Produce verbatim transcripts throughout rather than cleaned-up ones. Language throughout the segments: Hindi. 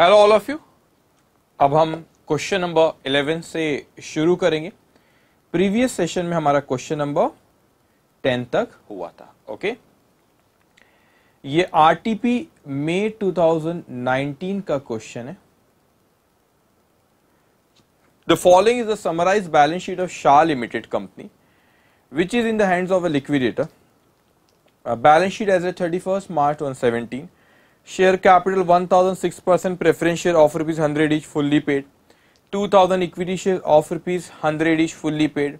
हेलो ऑल ऑफ यू, अब हम क्वेश्चन नंबर इलेवन से शुरू करेंगे। प्रीवियस सेशन में हमारा क्वेश्चन नंबर टेन तक हुआ था। ओके, ये RTP May two thousand nineteen का क्वेश्चन है। The following is the summarise balance sheet of Shah limited company which is in the hands of a liquidator. Balance sheet as a thirty first March one seventeen. Share capital one thousand six percent, preference share of rupees hundred each fully paid, two thousand equity share of rupees hundred each fully paid,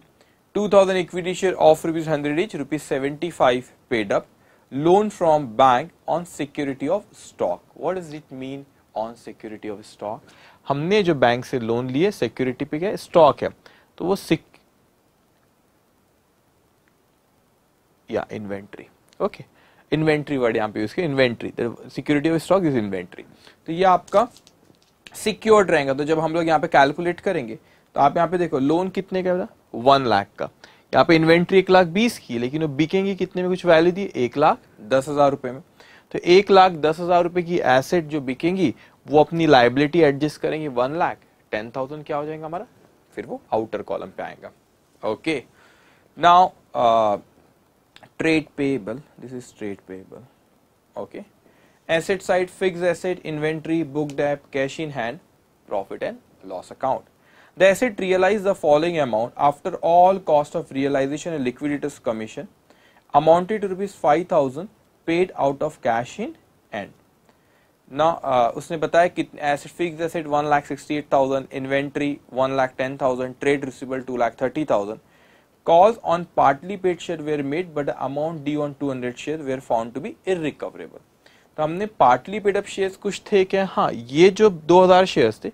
two thousand equity share of rupees hundred each rupees seventy five paid up, loan from bank on security of stock. What does it mean on security of stock? हमने जो बैंक से लोन लिए सिक्योरिटी पे क्या स्टॉक है, तो वो सिक या इन्वेंट्री। ओके, इन्वेंट्री वर्ड यहाँ पे यूज किया, inventory. Security of stock is inventory. तो ये आपका सिक्योर्ड रहेगा। तो जब हम लोग यहाँ पे कैलकुलेट करेंगे तो आप यहाँ पे देखो लोन कितने का था, वन लाख का। यहाँ पे इन्वेंट्री एक लाख बीस की, लेकिन वो बिकेंगी कितने में कुछ वैल्यू दी, एक लाख दस हजार रुपये में। तो एक लाख दस हजार रुपये की एसेट जो बिकेंगी वो अपनी लाइबिलिटी एडजस्ट करेंगे, वन लाख टेन थाउजेंड क्या हो जाएगा हमारा, फिर वो आउटर कॉलम पे आएगा। Okay, now trade payable, this is trade payable. Okay, asset side fix asset, inventory, book debt, cash in hand, profit and loss account. The asset realise the following amount after all cost of realisation and liquidators commission amounted to rupees five thousand paid out of cash in hand. ना उसने बताया कितने asset, fix asset one lakh sixty eight thousand, inventory one lakh ten thousand, trade receivable two lakh thirty thousand, calls on partly paid share were made but the amount due on two hundred share were found to be irrecoverable। तो हमने partly paid up shares कुछ थे क्या, हाँ ये जो दो हज़ार शेयर्स थे,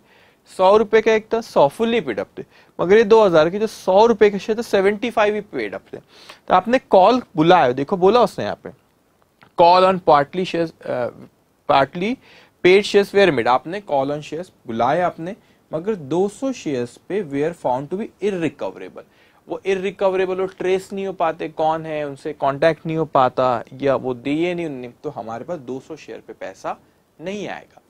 सौ रुपए का एक था, सौ फुल्ली पेड अप थे, मगर ये दो हज़ार के जो सौ रुपए के शेयर थे सेवेंटी फाइव ही पेड अप थे। तो आपने कॉल बुलाया, देखो बोला उसने यहाँ पे call on partly share, partly paid shares were made. आपने कॉल ऑन शेयर्स बुलाया आपने, मगर दो सौ शेयर्स पे were found to be irrecoverable. वो इरिकवरेबल, वो ट्रेस नहीं हो पाते कौन है, उनसे कांटेक्ट नहीं हो पाता, या वो दिए नहीं उन्हें, तो हमारे पास दो सौ शेयर पे पैसा नहीं आएगा।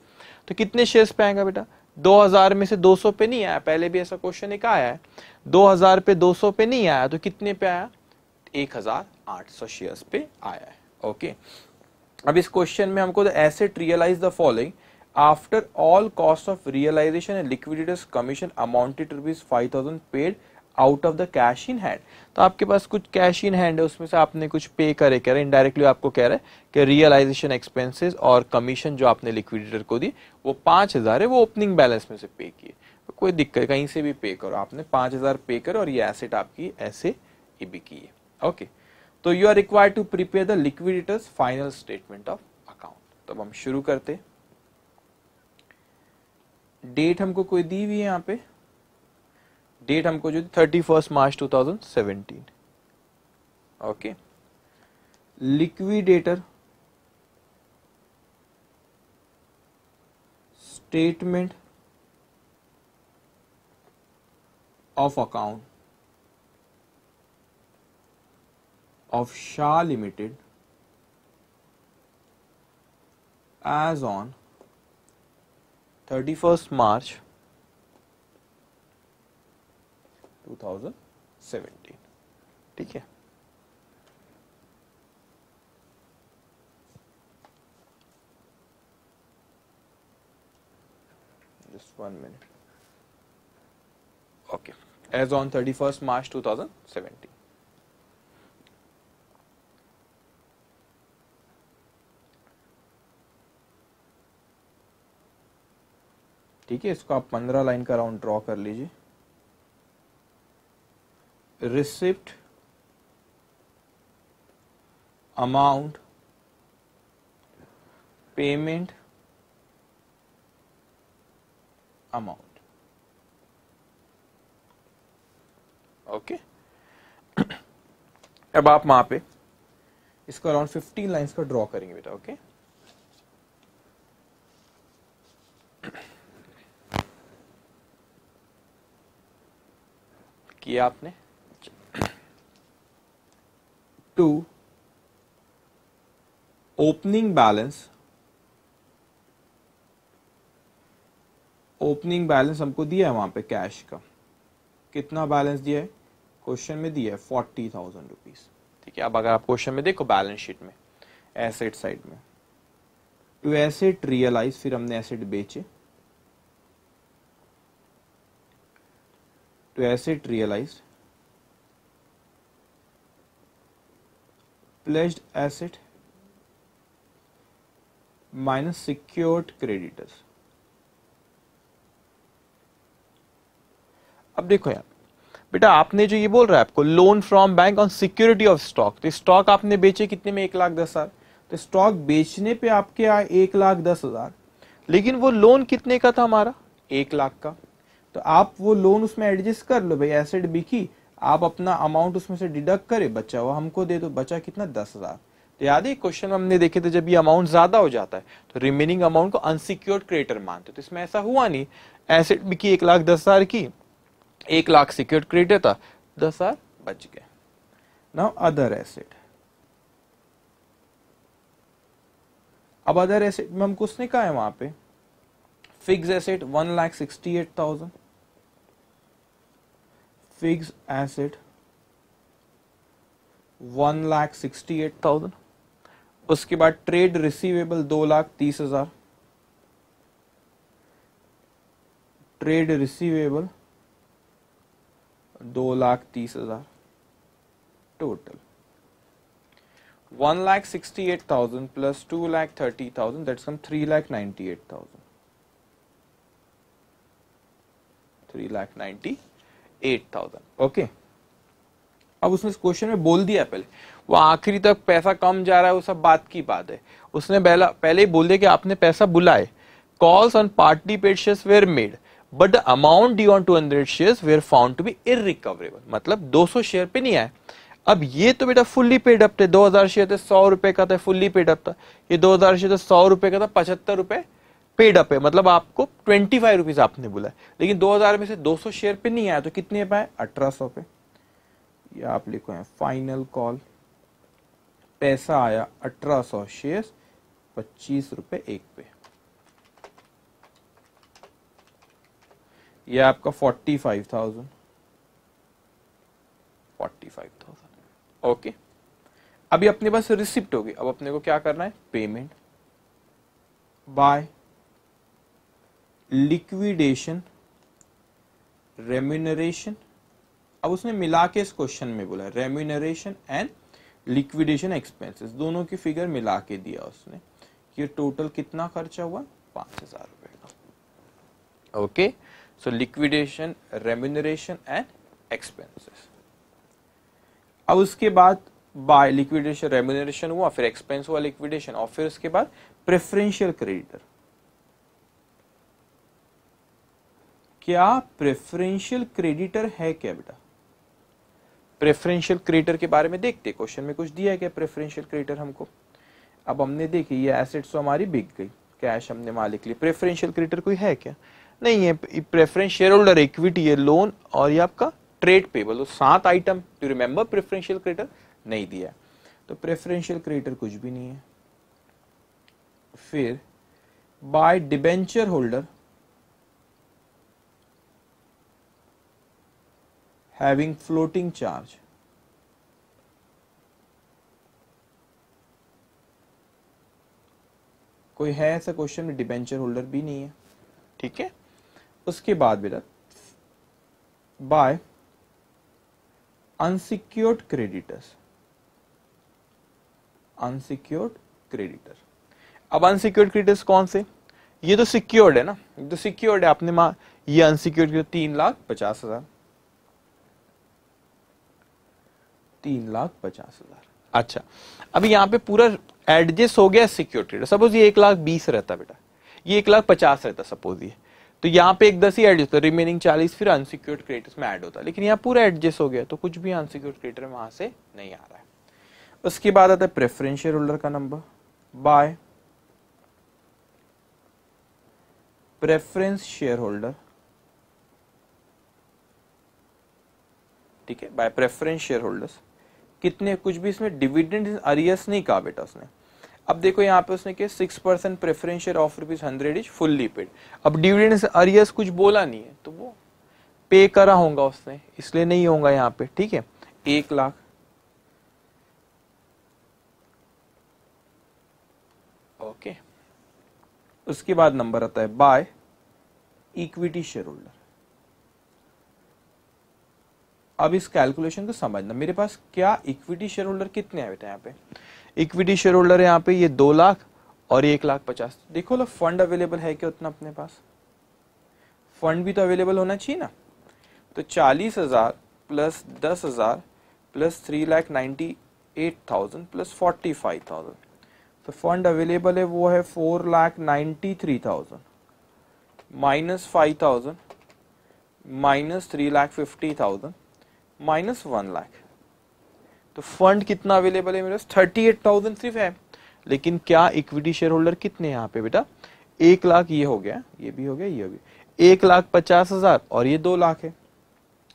तो कितने शेयर्स पे आएगा बेटा, दो हज़ार में से दो सौ पे नहीं आया, पहले भी ऐसा क्वेश्चन एक आया है, दो हज़ार पे दो सौ पे नहीं आया, तो कितने पे आया, एक हज़ार आठ सौ शेयर्स पे आया है। ओके, अब इस क्वेश्चन में हमको asset realise the following after all cost of realisation and liquidators commission amounted rupees five thousand paid out of the cash in hand. तो आपके पास कुछ कैश इन हैंड है, उसमें से आपने कुछ पे करे, कह रहे इनडायरेक्टली आपको कह रहा है कि रियलाइजेशन एक्सपेंसेस और कमीशन जो आपने लिक्विडेटर को दी वो पाँच हज़ार है, वो ओपनिंग बैलेंस में से पे किए। तो कोई दिक्कत, कहीं से भी पे करो, आपने पाँच हज़ार पे करो और ये एसेट आपकी ऐसे ही बिकी है। ओके, तो you are required to prepare the liquidators final statement of account. तब हम शुरू करते, डेट हमको कोई दी हुई है यहाँ पे, डेट हमको जो thirty first March two thousand seventeen. Okay, liquidator statement of account of Shah limited as on thirty first March two thousand seventeen. ठीक है, just one minute. Okay, as on thirty first March two thousand seventeen. ठीक है, इसको आप पंद्रह लाइन का राउंड ड्रॉ कर लीजिए। Receipt amount payment amount. Okay, अब आप वहां पे इसको अराउंड फिफ्टीन लाइंस का ड्रॉ करेंगे बेटा। ओके, किया आपने to opening balance opening balance हमको दिया है वहाँ पे कैश का, कितना बैलेंस दिया है क्वेश्चन में दिया है फोर्टी थाउजेंड रुपीज। ठीक है, अब अगर आप क्वेश्चन में देखो बैलेंस शीट में एसेट साइड में टू एसेट रियलाइज, फिर हमने एसेट बेचे, to asset realise pledged asset minus secured creditors। अब देखो यार बेटा आपने जो ये बोल रहा है आपको loan from bank on security of stock, तो स्टॉक आपने बेचे कितने में, एक लाख दस हजार, तो स्टॉक बेचने पे आपके आए एक लाख दस हजार, लेकिन वो लोन कितने का था हमारा, एक लाख का, तो आप वो लोन उसमें एडजस्ट कर लो भाई, एसेट बिकी आप अपना अमाउंट उसमें से डिडक्ट करे, बचा हुआ हमको दे दो, बचा कितना दस हजार। तो याद है क्वेश्चन हमने देखे थे जब ये अमाउंट ज्यादा हो जाता है तो रिमेनिंग अमाउंट को अनसिक्योर्ड क्रेडिटर मानते, तो इसमें ऐसा हुआ नहीं, एसेट बिकी एक लाख दस हजार की, एक लाख सिक्योर्ड क्रेडिटर था, दस हजार बच गए। नाउ अदर एसेट, अब अदर एसेट में हमको उसने कहा है वहां पे fix asset one lakh sixty eight thousand, fix asset one lakh sixty eight thousand, उसके बाद ट्रेड रिसीवेबल दो लाख तीस हजार, ट्रेड रिसीवेबल दो लाख तीस हजार, total one lakh sixty eight thousand plus two lakh thirty thousand that's come three lakh ninety eight thousand, three lakh ninety eight thousand. Okay, अब उसने क्वेश्चन में बोल दिया पहले वो आखिरी तक पैसा कम जा रहा है, वो सब बात की बात है, उसने पहले ही बोल दिया कि आपने पैसा बुलाए। Calls on party paid shares were made but the amount due on two hundred shares were found to be irrecoverable, मतलब दो सौ शेयर पे नहीं आए। अब ये तो बेटा फुल्ली पेड अप थे, दो हज़ार शेयर थे, सौ रुपए का था, फुल्ली पेड अप था। ये दो हज़ार शेयर थे, सौ रुपए का था, पचहत्तर रुपए पेड अप है, मतलब आपको ट्वेंटी फाइव रुपीज आपने बोला, लेकिन दो हज़ार में से दो सौ शेयर पे नहीं आया तो कितने पे आए, अठारह सौ पे। ये आप लिखो है फाइनल कॉल, पैसा आया अठारह सौ शेयर पच्चीस रुपए एक पे, ये आपका forty five thousand forty five thousand. Okay, अभी अपने पास रिसिप्ट होगी, अब अपने को क्या करना है, पेमेंट बाय लिक्विडेशन रेम्यूनरेशन, अब उसने मिला के इस क्वेश्चन में बोला रेम्यूनरेशन एंड लिक्विडेशन एक्सपेंसेस, दोनों की फिगर मिला के दिया उसने, ये टोटल कितना खर्चा हुआ, पांच हजार रुपए का। Okay, so liquidation remuneration and expenses, अब उसके बाद बाय लिक्विडेशन रेम्यूनरेशन हुआ, फिर एक्सपेंस हुआ लिक्विडेशन, और फिर उसके बाद प्रेफरेंशियल क्रेडिटर, क्या प्रेफरेंशियल क्रेडिटर है क्या बेटा, प्रेफरेंशियल क्रेडिटर के बारे में देखते, क्वेश्चन में कुछ दिया है क्या प्रेफरेंशियल क्रेडिटर हमको। अब हमने देखी ये एसेट्स तो हमारी बिक गई, कैश हमने मालिक लिए, प्रेफरेंशियल क्रेडिटर कोई है क्या, नहीं है, प्रेफरेंस शेयर होल्डर इक्विटी है, लोन और ये आपका ट्रेड पेबल, तो सात item to remember, preferential creditor नहीं दिया, तो प्रेफरेंशियल क्रेडिटर कुछ भी नहीं है। फिर by debenture holder having floating charge, कोई है ऐसा क्वेश्चन में, डिबेंचर होल्डर भी नहीं है। ठीक है, उसके बाद बेटा by unsecured creditors, unsecured creditor, अब अनसिक्योर्ड क्रेडिटर्स कौन से, ये तो सिक्योर्ड है ना, ये तो सिक्योर्ड है, आपने मां ये अनसिक्योर्ड तीन लाख पचास हजार तीन लाख पचास हजार अच्छा, अब यहाँ पे पूरा एडजस्ट हो गया सिक्योर्ड क्रेडिटर, सपोज ये एक लाख बीस रहता बेटा, ये एक लाख पचास रहता सपोज, ये तो यहाँ पे एक दस ही एडजस्ट होता, रिमेनिंग चालीस फिर अनसिक्योर्ड क्रेडिटर्स में ऐड होता, लेकिन यहाँ पूरा एडजस्ट हो गया तो कुछ भी अनसिक्योर्ड क्रेडिटर वहां से नहीं आ रहा है। उसके बाद आता है प्रेफरेंस शेयर होल्डर का number by preference share holder, ठीक है, बाय प्रेफरेंस शेयर होल्डर्स, कितने कुछ भी इसमें डिविडेंड अरियस नहीं कहा बेटा उसने। अब देखो यहाँ पे उसने के six percent preferential of rupees hundred is fully paid. अब डिविडेंड्स अरियर्स कुछ बोला नहीं है तो वो पे करा होगा उसने, इसलिए नहीं होगा यहाँ पे। ठीक है, एक लाख ओके। उसके बाद नंबर आता है बाय इक्विटी शेयर होल्डर। अब इस कैलकुलेशन को समझना, मेरे पास क्या इक्विटी शेयर होल्डर कितने आए थे यहाँ पे, इक्विटी शेयर होल्डर यहाँ पे ये दो लाख और एक लाख पचास। देखो लो फंड अवेलेबल है क्या उतना अपने पास, फंड भी तो अवेलेबल होना चाहिए ना। तो चालीस हजार प्लस दस हजार plus three lakh ninety eight thousand plus forty five thousand, तो फंड अवेलेबल है वो है four lakh ninety three thousand minus five thousand minus three lakh fifty thousand minus one lakh. तो फंड कितना अवेलेबल है मेरे पास, थर्टी एट थाउजेंड सिर्फ है। लेकिन क्या इक्विटी शेयर होल्डर कितने यहाँ पे बेटा, एक लाख ये हो गया, ये भी हो गया, ये हो गया, एक लाख पचास हजार और ये दो लाख है।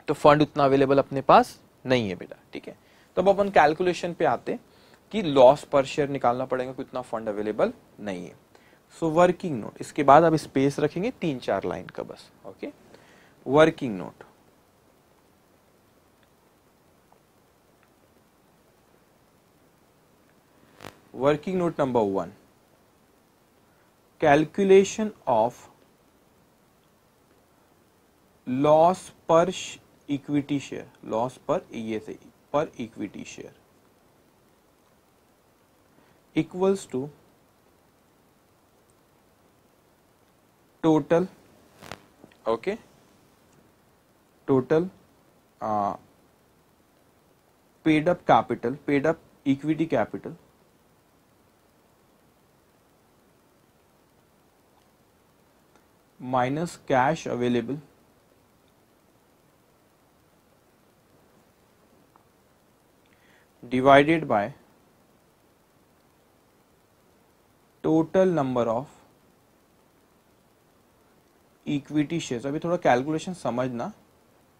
तो फंड उतना अवेलेबल अपने पास नहीं है बेटा। ठीक है, तो अब अपन कैलकुलेशन पे आते कि लॉस पर शेयर निकालना पड़ेगा, कितना फंड अवेलेबल नहीं है। सो वर्किंग नोट, इसके बाद आप स्पेस रखेंगे तीन चार लाइन का बस। Okay, working note working note number one, calculation of loss per equity share, loss per ये से per equity share equals to total. Okay, total paid up capital, paid up equity capital minus cash available divided by total number of equity shares. अभी थोड़ा कैलकुलेशन समझना,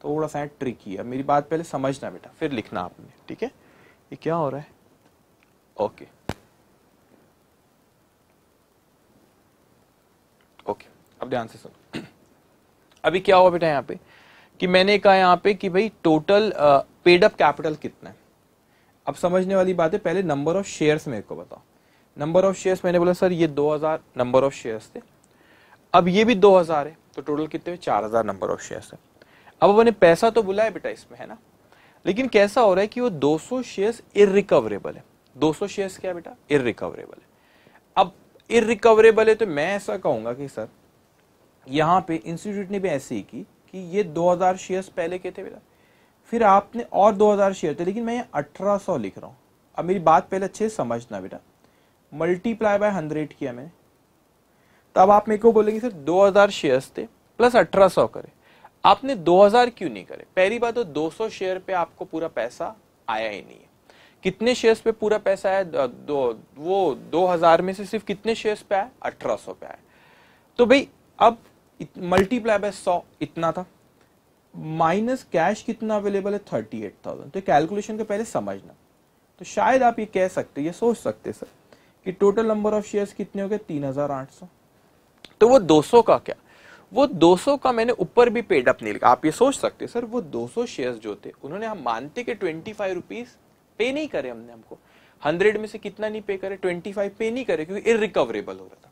थोड़ा सा ट्रिकी है, मेरी बात पहले समझना बेटा फिर लिखना आपने। ठीक है, ये क्या हो रहा है। ओके ओके, अब ध्यान से सुनो। अभी क्या हुआ बेटा यहाँ पे कि मैंने कहा यहाँ पे कि भाई टोटल पेड अप कैपिटल कितना है। अब समझने वाली बात है, पहले नंबर ऑफ शेयर्स मेरे को बताओ, नंबर ऑफ शेयर्स। मैंने बोला सर ये दो हज़ार नंबर ऑफ शेयर्स थे, अब ये भी दो हज़ार है, तो टोटल कितने चार हज़ार नंबर ऑफ शेयर्स है। अब मैंने पैसा तो बुलाया बेटा इसमें है ना, लेकिन कैसा हो रहा है कि वो दो सौ शेयर्स इररिकवरेबल है। दो सौ शेयर्स क्या बेटा, इररिकवरेबल है। अब इररिकवरेबल है तो मैं ऐसा कहूंगा कि सर यहाँ पे इंस्टीट्यूट ने भी ऐसे ही की कि ये दो हज़ार शेयर्स पहले के थे बेटा, फिर आपने और दो हज़ार शेयर थे, लेकिन मैं यहाँ अठारह सौ लिख रहा हूँ। अब मेरी बात पहले अच्छे से समझना बेटा, मल्टीप्लाई बाय हंड्रेड किया मैंने, तब आप मेरे को बोलेंगे सर दो हज़ार शेयर्स थे प्लस अठारह सौ करे, आपने दो हज़ार क्यों नहीं करे। पहली बात तो दो सौ शेयर पे आपको पूरा पैसा आया ही नहीं है। कितने शेयर्स पे पूरा पैसा आया, दो वो दो हज़ार में से सिर्फ कितने शेयर्स पे आया, अठारह सौ पे आया। तो भाई अब मल्टीप्लाई बाय सौ इतना था, माइनस कैश कितना अवेलेबल है थर्टी एट थाउजेंड। तो कैलकुलेशन को पहले समझना, तो शायद आप ये कह सकते, ये सोच सकते सर कि टोटल नंबर ऑफ शेयर्स कितने हो गए तीन हज़ार आठ सौ, तो वो दो सौ का क्या, वो दो सौ का मैंने ऊपर भी पेड अप नहीं लिखा। आप ये सोच सकते सर वो दो सौ शेयर्स जो थे उन्होंने, हम मानते कि ट्वेंटी फाइव रुपीज पे नहीं करे हमने, हमको हंड्रेड में से कितना नहीं पे करे, ट्वेंटी फाइव पे नहीं करे क्योंकि इरिकवरेबल हो रहा था,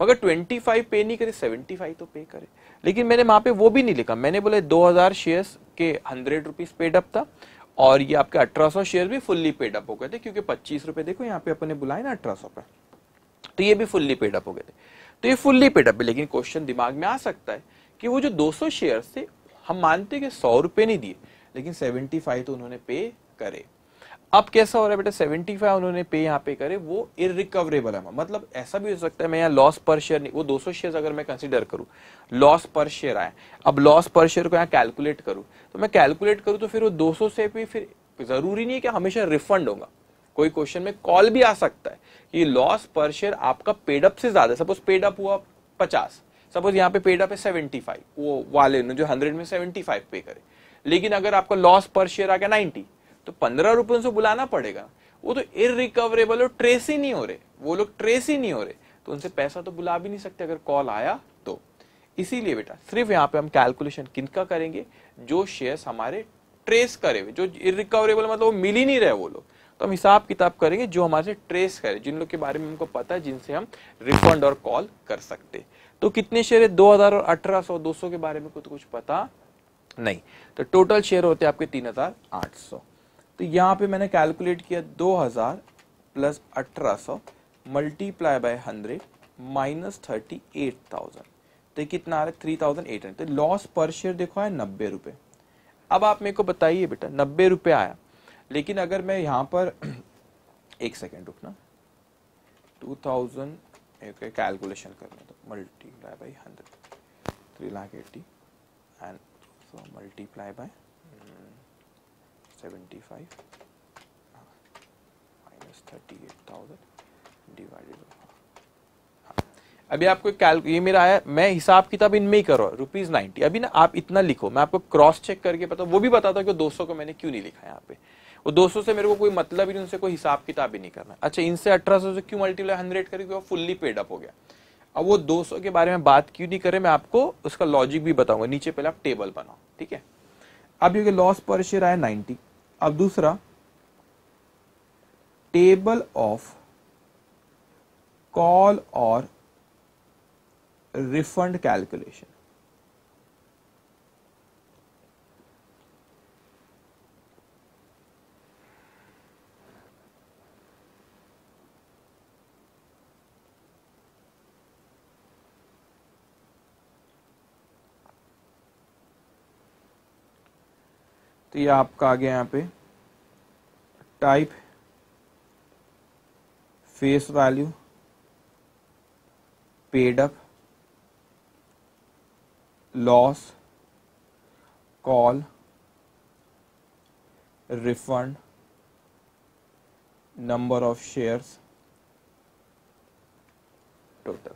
मगर ट्वेंटी फाइव पे नहीं करे सेवेंटी फाइव तो पे करे। लेकिन मैंने वहां पे वो भी नहीं लिखा, मैंने बोला दो हज़ार शेयर्स के हंड्रेड रुपीज पेड अप था और ये आपके अठारह सौ शेयर भी फुल्ली पेड अप हो गए थे, क्योंकि पच्चीस रुपए देखो यहाँ पे अपने बुलाए ना अठारह सौ पे, तो ये भी फुल्ली पेड अप हो गए थे, तो ये फुल्ली पेड अप। लेकिन क्वेश्चन दिमाग में आ सकता है कि वो जो दो सौ शेयर थे, हम मानते कि सौ रुपए नहीं दिए लेकिन सेवेंटी फाइव तो उन्होंने पे करे। अब कैसा हो रहा है बेटा, सेवेंटी फाइव उन्होंने पे यहाँ पे करे, वो इरिकवरेबल है। मतलब ऐसा भी हो सकता है मैं यहाँ लॉस पर शेयर नहीं, वो दो सौ शेयर अगर मैं कंसीडर करूँ लॉस पर शेयर आए, अब लॉस पर शेयर को यहाँ कैलकुलेट करूँ, तो मैं कैलकुलेट करूँ तो फिर वो दो सौ से भी फिर जरूरी नहीं है कि हमेशा रिफंड होगा। कोई क्वेश्चन में कॉल भी आ सकता है कि लॉस पर शेयर आपका पेडअप से ज्यादा, सपोज पेडअप हुआ पचास, सपोज यहाँ पे पेडअप है सेवेंटी फाइव, वो वाले जो हंड्रेड में सेवेंटी फाइव पे करे, लेकिन अगर आपका लॉस पर शेयर आ गया नाइन्टी, तो पंद्रह रुपए से बुलाना पड़ेगा, वो तो इरिकवरेबल और ट्रेस ही नहीं हो रहे। वो लोग ट्रेस ही नहीं हो रहे, तो उनसे पैसा तो बुला भी नहीं सकते अगर कॉल आया तो। इसीलिए बेटा सिर्फ यहाँ पे हम कैलकुलेशन किनका करेंगे, जो शेयर्स हमारे ट्रेस करे हुए, जो इरिकवरेबल मतलब वो मिल ही नहीं रहे वो लोग, तो हम हिसाब किताब करेंगे जो हमारे ट्रेस करे, जिन लोग के बारे में हमको पता है, जिनसे हम रिफंड और कॉल कर सकते। तो कितने शेयर है, दो हजार और अठारह सौ, दो सौ के बारे में कुछ कुछ पता नहीं, तो टोटल शेयर होते हैं आपके तीन हजार आठ सौ। तो यहाँ पे मैंने कैलकुलेट किया दो हजार प्लस अठारह सौ multiply by hundred minus thirty eight thousand, तो कितना आ रहा है थ्री थाउजेंड एट हंड्रेड। तो लॉस पर शेयर देखो है नब्बे रुपए। अब आप मेरे को बताइए बेटा नब्बे रुपए आया, लेकिन अगर मैं यहाँ पर एक सेकेंड रुकना, टू थाउजेंड कैलकुलेशन करना, तो multiply by hundred three lakh eighty and so multiply by seventy-five minus thirty-eight thousand divided by, अभी आपको कैल ये मेरा आया, मैं हिसाब किताब इनमें ही कर रहा हूँ रुपीज नाइन्टी। अभी ना आप इतना लिखो, मैं आपको क्रॉस चेक करके पता, वो भी बताता कि दो सौ को मैंने क्यों नहीं लिखा यहाँ पे, वो दो सौ से मेरे को कोई मतलब ही नहीं, उनसे कोई हिसाब किताब ही नहीं करना। अच्छा इनसे अठारह सौ से क्यों मल्टीप्लाई हंड्रेड करें, क्योंकि फुल्ली पेड अप हो गया। अब वो दो सौ के बारे में बात क्यों नहीं करे, मैं आपको उसका लॉजिक भी बताऊंगा, नीचे पहले आप टेबल बनाओ, ठीक है। अब ये लॉस पर शेयर आया नब्बे। अब दूसरा टेबल ऑफ कॉल और रिफंड कैलकुलेशन। तो ये आपका आ गया यहाँ पे type face value paid up loss call refund number of shares total,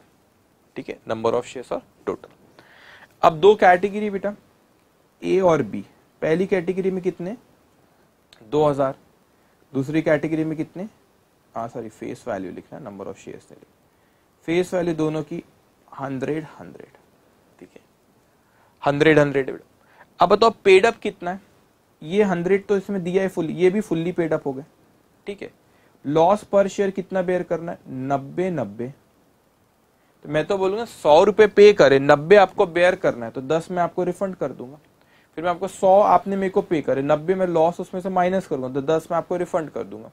ठीक है, नंबर ऑफ शेयर्स और टोटल। अब दो कैटेगरी बेटा ए और बी, पहली कैटेगरी में कितने दो हजार, दूसरी कैटेगरी में कितने, हाँ सॉरी फेस वैल्यू लिखना, नंबर ऑफ शेयर्स नहीं लिखना, फेस वैल्यू दोनों की हंड्रेड हंड्रेड, ठीक है, हंड्रेड हंड्रेड। अब बताओ पेड अप कितना है, ये हंड्रेड तो इसमें दिया है फुल, ये भी फुल्ली पेड अप हो गए, ठीक है। लॉस पर शेयर कितना बेयर करना है, नब्बे नब्बे। तो मैं तो बोलूंगा सौ रुपये पे करे, नब्बे आपको बेयर करना है, तो दस में आपको रिफंड कर दूंगा, फिर मैं आपको सौ आपने मेरे को पे करे, नब्बे में लॉस उसमें से माइनस करूंगा, तो दस में आपको रिफंड कर दूंगा।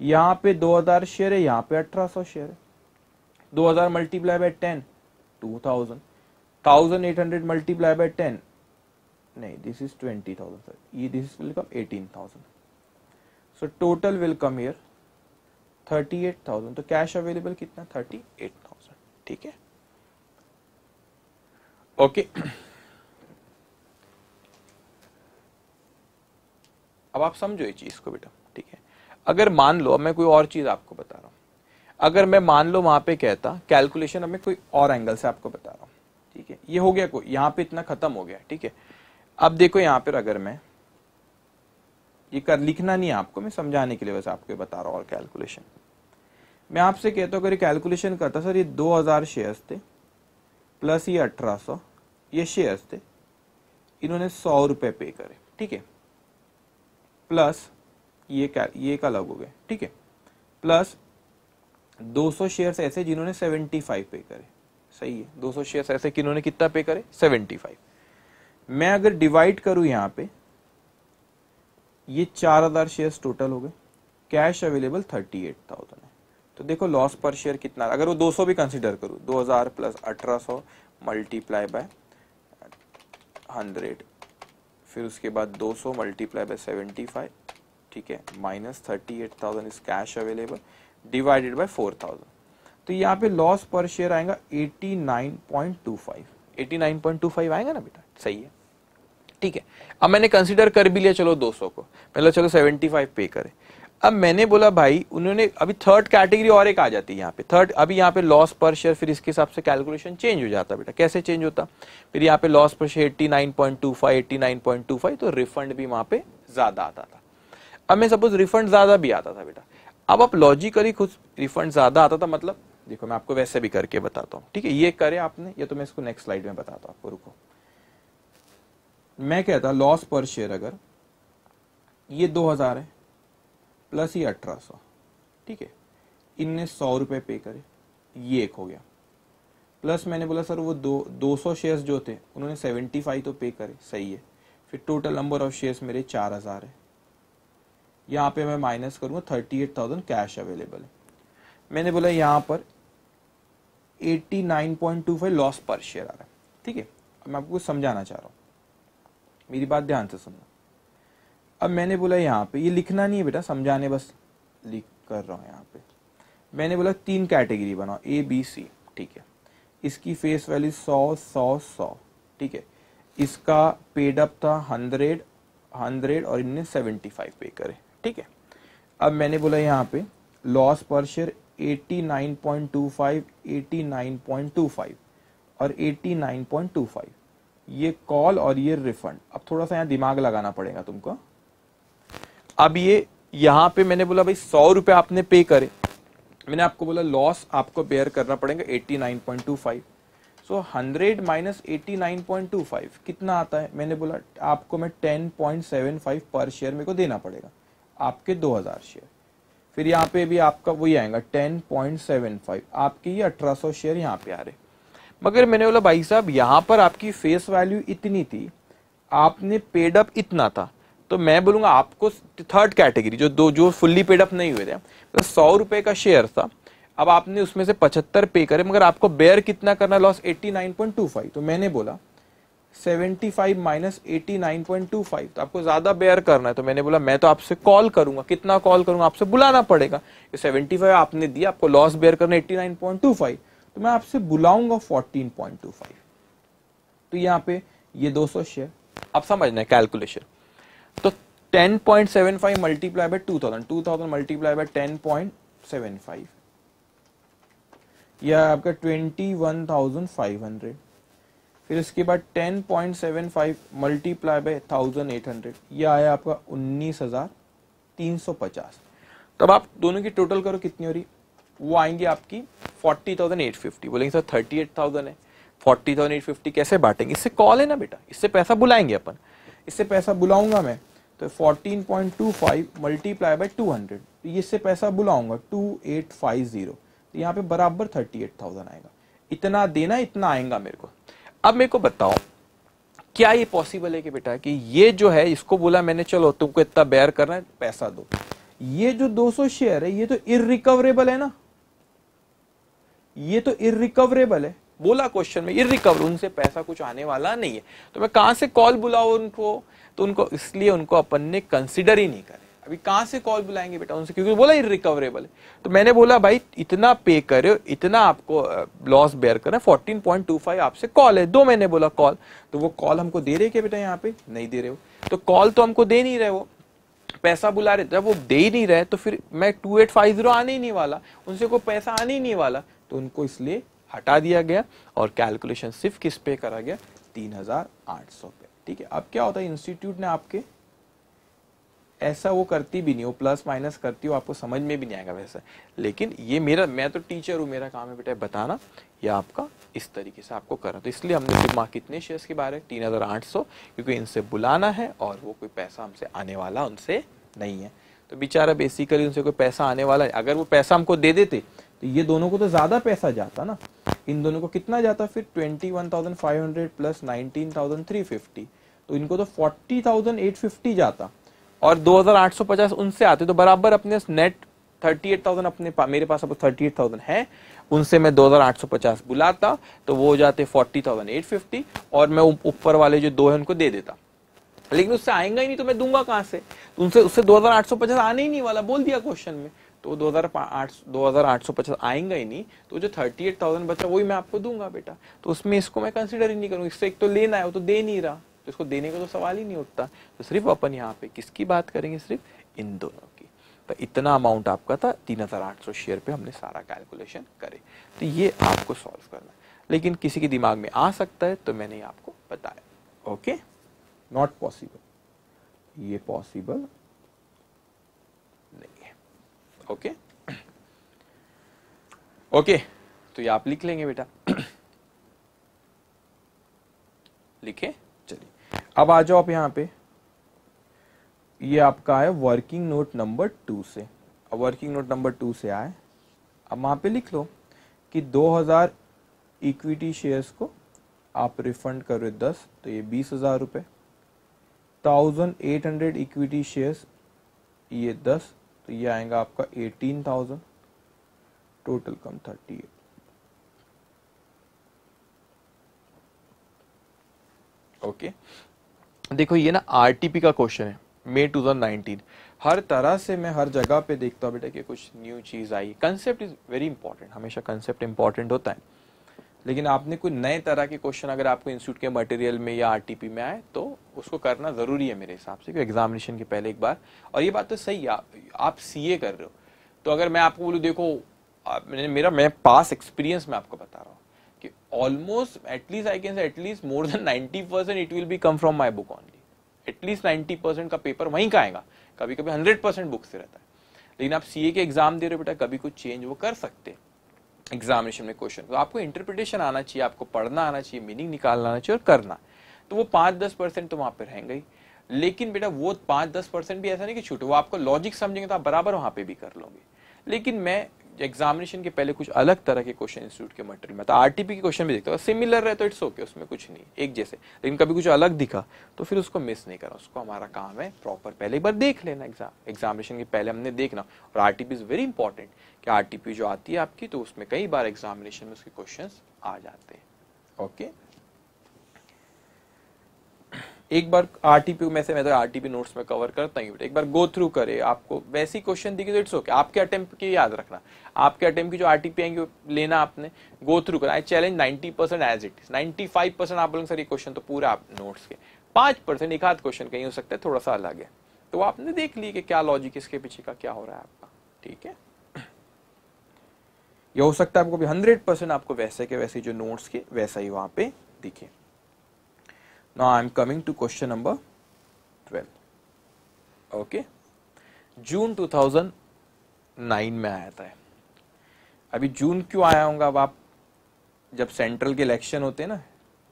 यहाँ पे दो हजार शेयर है, यहाँ पे अठारह सौ शेयर है, दो हजार multiply by ten two thousand, thousand eight hundred multiply by ten, नहीं this is twenty thousand sir, ये this will come eighteen thousand, so total will come here thirty eight thousand. तो कैश अवेलेबल कितना थर्टी एट थाउजेंड, ठीक है, ओके। अब आप समझो ये चीज को बेटा, ठीक है। अगर मान लो, अब मैं कोई और चीज आपको बता रहा हूँ, अगर मैं मान लो वहां पे कहता कैलकुलेशन, अब मैं कोई और एंगल से आपको बता रहा हूँ, ठीक है। ये हो गया कोई, यहाँ पे इतना खत्म हो गया, ठीक है। अब देखो यहाँ पे अगर मैं ये कर, लिखना नहीं है आपको, मैं समझाने के लिए वैसे आपको बता रहा हूँ। और कैलकुलेशन मैं आपसे कहता हूँ, अगर ये कैलकुलेशन करता सर, ये दो हजार शेयर्स थे प्लस ये अठारह सौ ये शेयर्स थे, इन्होंने सौ रुपये पे करे, ठीक है, प्लस ये क्या ये का अलग हो गया, ठीक है, प्लस दो सौ शेयर्स ऐसे जिन्होंने पचहत्तर पे करे, सही है, दो सौ शेयर्स ऐसे कि इन्होंने कितना पे करे पचहत्तर। मैं अगर डिवाइड करूं यहाँ पे, ये चार हजार शेयर्स टोटल हो गए, cash available thirty eight thousand है। तो देखो लॉस पर शेयर कितना, अगर वो दो सौ भी कंसिडर करूँ, दो हजार प्लस अठारह सौ मल्टीप्लाई बाय हंड्रेड, फिर उसके बाद दो सौ मल्टीप्लाई बाय सेवेंटी फाइव, ठीक है, minus thirty eight thousand is cash available divided by four thousand. तो यहाँ पे लॉस पर शेयर आएगा eighty nine point two five, eighty nine point two five आएगा ना बेटा, सही है, ठीक है। अब मैंने कंसीडर कर भी लिया, चलो दो सौ को मतलब चलो सेवेंटी फाइव पे करे। अब मैंने बोला भाई उन्होंने अभी थर्ड कैटेगरी और एक आ जाती है यहाँ पे, थर्ड, अभी यहाँ पे लॉस पर शेयर, फिर इसके हिसाब से कैलकुलेशन चेंज हो जाता बेटा। कैसे चेंज होता, फिर यहाँ पे loss per share eighty nine point two five, eighty nine point two five, तो रिफंड भी वहाँ पे ज्यादा आता था। अब मैं सपोज रिफंड ज्यादा भी आता था बेटा, अब आप लॉजिकली खुद रिफंड ज्यादा आता था, मतलब देखो मैं आपको वैसे भी करके बताता हूँ, ठीक है, ये करे आपने, ये तो मैं इसको नेक्स्ट स्लाइड में बताता हूँ आपको, रुको। मैं कहता लॉस पर शेयर अगर ये दो हजार है प्लस ये अठारह सौ, ठीक है, इनने सौ रुपये पे करे, ये एक हो गया, प्लस मैंने बोला सर वो दो दो सौ शेयर्स जो थे उन्होंने सेवेंटी फाइव तो पे करे, सही है, फिर टोटल नंबर ऑफ शेयर्स मेरे चार हजार है, यहाँ पे मैं माइनस करूँगा thirty eight thousand cash available है, मैंने बोला यहाँ पर eighty nine point two five loss per share आ रहा है, ठीक है। अब मैं आपको समझाना चाह रहा हूँ, मेरी बात ध्यान से सुनना। अब मैंने बोला यहाँ पे, ये लिखना नहीं है बेटा, समझाने बस लिख कर रहा हूँ यहाँ पे, मैंने बोला तीन कैटेगरी बनाओ ए बी सी, ठीक है, इसकी फेस वैल्यू सौ सौ सौ, ठीक है, इसका पेड अप था हंड्रेड हंड्रेड और इनने सेवेंटी फाइव पे करे, ठीक है। अब मैंने बोला यहाँ पे loss per share eighty nine point two five, eighty nine point two five और eighty nine point two five, ये कॉल और ये रिफंड। अब थोड़ा सा यहाँ दिमाग लगाना पड़ेगा तुमको। अब ये यहाँ पे मैंने बोला भाई सौ रुपए आपने पे करे, मैंने आपको बोला लॉस आपको बेयर करना पड़ेगा eighty nine point two five, so hundred minus eighty nine point two five कितना आता है, मैंने बोला आपको मैं ten point seven five per share मेरे को देना पड़ेगा, आपके दो हजार शेयर, फिर यहाँ पे भी आपका वही आएगा टेन पॉइंट सेवन फाइव, आपके ये अठारह सौ शेयर यहाँ पे आ रहे। मगर मैंने बोला भाई साहब यहाँ पर आपकी फेस वैल्यू इतनी थी, आपने पेड अप इतना था, तो मैं बोलूँगा आपको थर्ड कैटेगरी जो दो जो फुल्ली पेड अप नहीं हुए थे, तो सौ रुपये का शेयर था, अब आपने उसमें से पचहत्तर पे करे, मगर आपको बेयर कितना करना loss eighty nine point two five, तो मैंने बोला seventy five minus eighty nine point two five, तो आपको ज़्यादा बेयर करना है, तो मैंने बोला मैं तो आपसे कॉल करूंगा, कितना कॉल करूंगा, आपसे बुलाना पड़ेगा, सेवेंटी फाइव आपने दिया, आपको लॉस बेयर करना eighty nine point two five, तो मैं आपसे बुलाऊंगा फोर्टीन पॉइंट टू फाइव, तो यहाँ पे ये दो सौ शेयर, आप समझना है कैलकुलेशन, तो ten point seven five multiply by two thousand, two thousand multiply by ten point seven five, यह आपका twenty one thousand five hundred, फिर इसके बाद ten point seven five multiply by eighteen hundred, यह आया आपका उन्नीस हजार तीन सौ पचास, तब आप दोनों की टोटल करो कितनी हो रही, वो आएंगी आपकी फोर्टी थाउजेंड एट फिफ्टी, बोलेंगे सर थर्टी एट थाउजेंड है, फोर्टी थाउजेंड एट फिफ्टी कैसे बांटेंगे, इससे कॉल है ना बेटा, इससे पैसा बुलाएंगे अपन, इससे पैसा बुलाऊंगा मैं, तो fourteen point two five multiply by two hundred, इससे पैसा बुलाऊंगा टू एट फाइव जीरो, यहाँ पे बराबर थर्टी एट थाउजेंड आएगा, इतना देना इतना आएगा मेरे को। अब मेरे को बताओ क्या ये पॉसिबल है कि बेटा कि ये जो है इसको बोला मैंने चलो तुमको इतना बेयर करना है पैसा दो, ये जो दो सौ शेयर है ये तो इररिकवरेबल है ना, ये तो इररिकवरेबल है, बोला क्वेश्चन में इररिकवर, उनसे पैसा कुछ आने वाला नहीं है, तो मैं कहां से कॉल बुलाऊ उनको, तो उनको इसलिए उनको अपन ने कंसिडर ही नहीं करा, अभी कहाँ से कॉल बुलाएंगे बेटा उनसे, क्योंकि बोला इरिकवरेबल है, तो मैंने बोला भाई इतना पे करे, इतना आपको लॉस बेयर करना, फोर्टीन पॉइंट टू फाइव आपसे कॉल है, दो मैंने बोला कॉल, तो वो कॉल हमको दे रहे क्या बेटा, यहाँ पे नहीं दे रहे हो, तो कॉल तो हमको दे नहीं रहे, वो पैसा बुला रहे, जब वो दे ही नहीं रहे तो फिर मैं टू एट फाइव जीरो आने ही नहीं वाला, उनसे कोई पैसा आने ही नहीं वाला, तो उनको इसलिए हटा दिया गया और कैलकुलेशन सिर्फ किस पे करा गया, तीन हजार आठ सौ पे, ठीक है। अब क्या होता है, इंस्टीट्यूट ने आपके ऐसा वो करती भी नहीं, वो प्लस माइनस करती हो, आपको समझ में भी नहीं आएगा वैसा, लेकिन ये मेरा, मैं तो टीचर हूँ, मेरा काम है बेटा बताना, ये आपका इस तरीके से आपको करना, तो इसलिए हमने सिग्मा कितने शेयर्स के बारे में तीन हजार आठ सौ, क्योंकि इनसे बुलाना है और वो कोई पैसा हमसे आने वाला उनसे नहीं है, तो बेचारा बेसिकली उनसे कोई पैसा आने वाला है, अगर वो पैसा हमको दे देते तो ये दोनों को तो ज़्यादा पैसा जाता ना, इन दोनों को कितना जाता, फिर twenty one thousand five hundred plus nineteen thousand three fifty, तो इनको तो फोर्टी थाउजेंड एट फिफ्टी जाता और दो हजार आठ सौ पचास उनसे आते, तो बराबर अपने नेट थर्टी एट थाउजेंड, अपने पा, मेरे पास अब थर्टी एट थाउजेंड है, उनसे मैं दो हजार आठ सौ पचास बुलाता तो वो हो जाते फोर्टी थाउजेंड एट फिफ्टी और मैं ऊपर वाले जो दो है उनको दे देता, लेकिन उससे आएगा ही नहीं तो मैं दूंगा कहाँ से, तो उनसे उससे दो हजार आठ सौ पचास आने ही नहीं वाला, बोल दिया क्वेश्चन में, तो दो हजार आठ सौ पचास आएगा ही नहीं, तो जो थर्टी एट थाउजेंड बचा वही मैं आपको दूंगा बेटा, तो उसमें इसको मैं कंसिडर ही नहीं करूँगा, इससे एक तो लेना है वो तो दे नहीं रहा, तो इसको देने का तो सवाल ही नहीं उठता, तो सिर्फ अपन यहाँ पे किसकी बात करेंगे, सिर्फ इन दोनों की, तो इतना अमाउंट आपका था तीन हजार आठ सौ शेयर पे हमने सारा कैलकुलेशन करे, तो ये आपको सॉल्व करना है, लेकिन किसी के दिमाग में आ सकता है तो मैंने आपको बताया, ओके, नॉट पॉसिबल, ये पॉसिबल नहीं है, ओके ओके तो ये आप लिख लेंगे बेटा, लिखे। चलिए अब आ जाओ आप यहाँ पे, ये आपका है वर्किंग नोट नंबर टू से। अब वर्किंग नोट नंबर टू से आए, अब वहाँ पे लिख लो कि दो हज़ार इक्विटी शेयर्स को आप रिफंड करो दस, तो ये बीस हजार रुपये। Thousand eight hundred equity shares ये दस, तो ये आएगा आपका eighteen thousand, total come thirty eight. Okay देखो ये ना आरटीपी का क्वेश्चन है मई टू थाउजेंड नाइनटीन। हर तरह से मैं हर जगह पे देखता हूँ बेटा कि कुछ न्यू चीज आई। कंसेप्ट इज वेरी इंपॉर्टेंट, हमेशा कंसेप्ट इंपॉर्टेंट होता है, लेकिन आपने कोई नए तरह के क्वेश्चन अगर आपको इंस्टीट्यूट के मटेरियल में या आरटीपी में आए तो उसको करना जरूरी है मेरे हिसाब से, क्योंकि एग्जामिनेशन के पहले एक बार। और ये बात तो सही है, आप सीए कर रहे हो तो अगर मैं आपको बोलूँ देखो मैंने मेरा मैं पास एक्सपीरियंस में आपको बता रहा हूँ कि almost at least I can say at least more than ninety percent it will be come from my book only. At least ninety percent का पेपर वहीं का आएगा, कभी कभी हंड्रेड परसेंट बुक से रहता है। लेकिन आप सीए के एग्जाम दे रहे हो बेटा, कभी कुछ चेंज वो कर सकते हैं एग्जामिनेशन में क्वेश्चन। तो आपको इंटरप्रिटेशन आना चाहिए, आपको पढ़ना आना चाहिए, मीनिंग निकालना आना चाहिए और करना। तो वो पाँच दस परसेंट तो वहाँ पे रहेंगे ही, लेकिन बेटा वो पाँच दस परसेंट भी ऐसा नहीं कि छूटो, वो आपको लॉजिक समझेंगे तो आप बराबर वहाँ पे भी कर लोगे। लेकिन मैं एग्जामिनेशन के पहले कुछ अलग तरह के क्वेश्चन इंस्टीट्यूट के मटेरियल में, तो आरटीपी के क्वेश्चन भी देखता हूँ। सिमिलर रहे तो इट्स ओके, उसमें कुछ नहीं एक जैसे, लेकिन कभी कुछ अलग दिखा तो फिर उसको मिस नहीं करा। उसको हमारा काम है प्रॉपर पहले एक बार देख लेना, एग्जाम एग्जामिनेशन के पहले हमने देखना। और आरटीपी इज वेरी इंपॉर्टेंट कि आरटीपी जो आती है आपकी, तो उसमें कई बार एग्जामिनेशन में उसके क्वेश्चन आ जाते हैं। ओके एक बार आरटीपी में से मैं तो आरटीपी नोट्स में कवर करता हूँ, एक बार गो थ्रू करे, आपको वैसी क्वेश्चन दिखे तो इट्स ओके। आपके अटेम्प्ट की याद रखना, आपके अटेम्प्ट की जो आरटीपी आएंगे लेना आपने गो थ्रू करना। I challenge ninety percent as it is, ninety five percent आप बोलेंगे सर ये क्वेश्चन तो पूरा आप नोट्स के, पाँच परसेंट एक आध क्वेश्चन कहीं हो सकता है थोड़ा सा अलग है, तो आपने देख लिया कि क्या लॉजिक इसके पीछे का क्या हो रहा है आपका, ठीक है। यह हो सकता है आपको भी हंड्रेड परसेंट आपको वैसे के वैसे जो नोट्स के वैसा ही वहाँ पे दिखे। Now I am coming to question number twelve. Okay, June two thousand nine में आया था। अभी जून क्यों आया होगा, अब आप जब सेंट्रल के इलेक्शन होते हैं ना,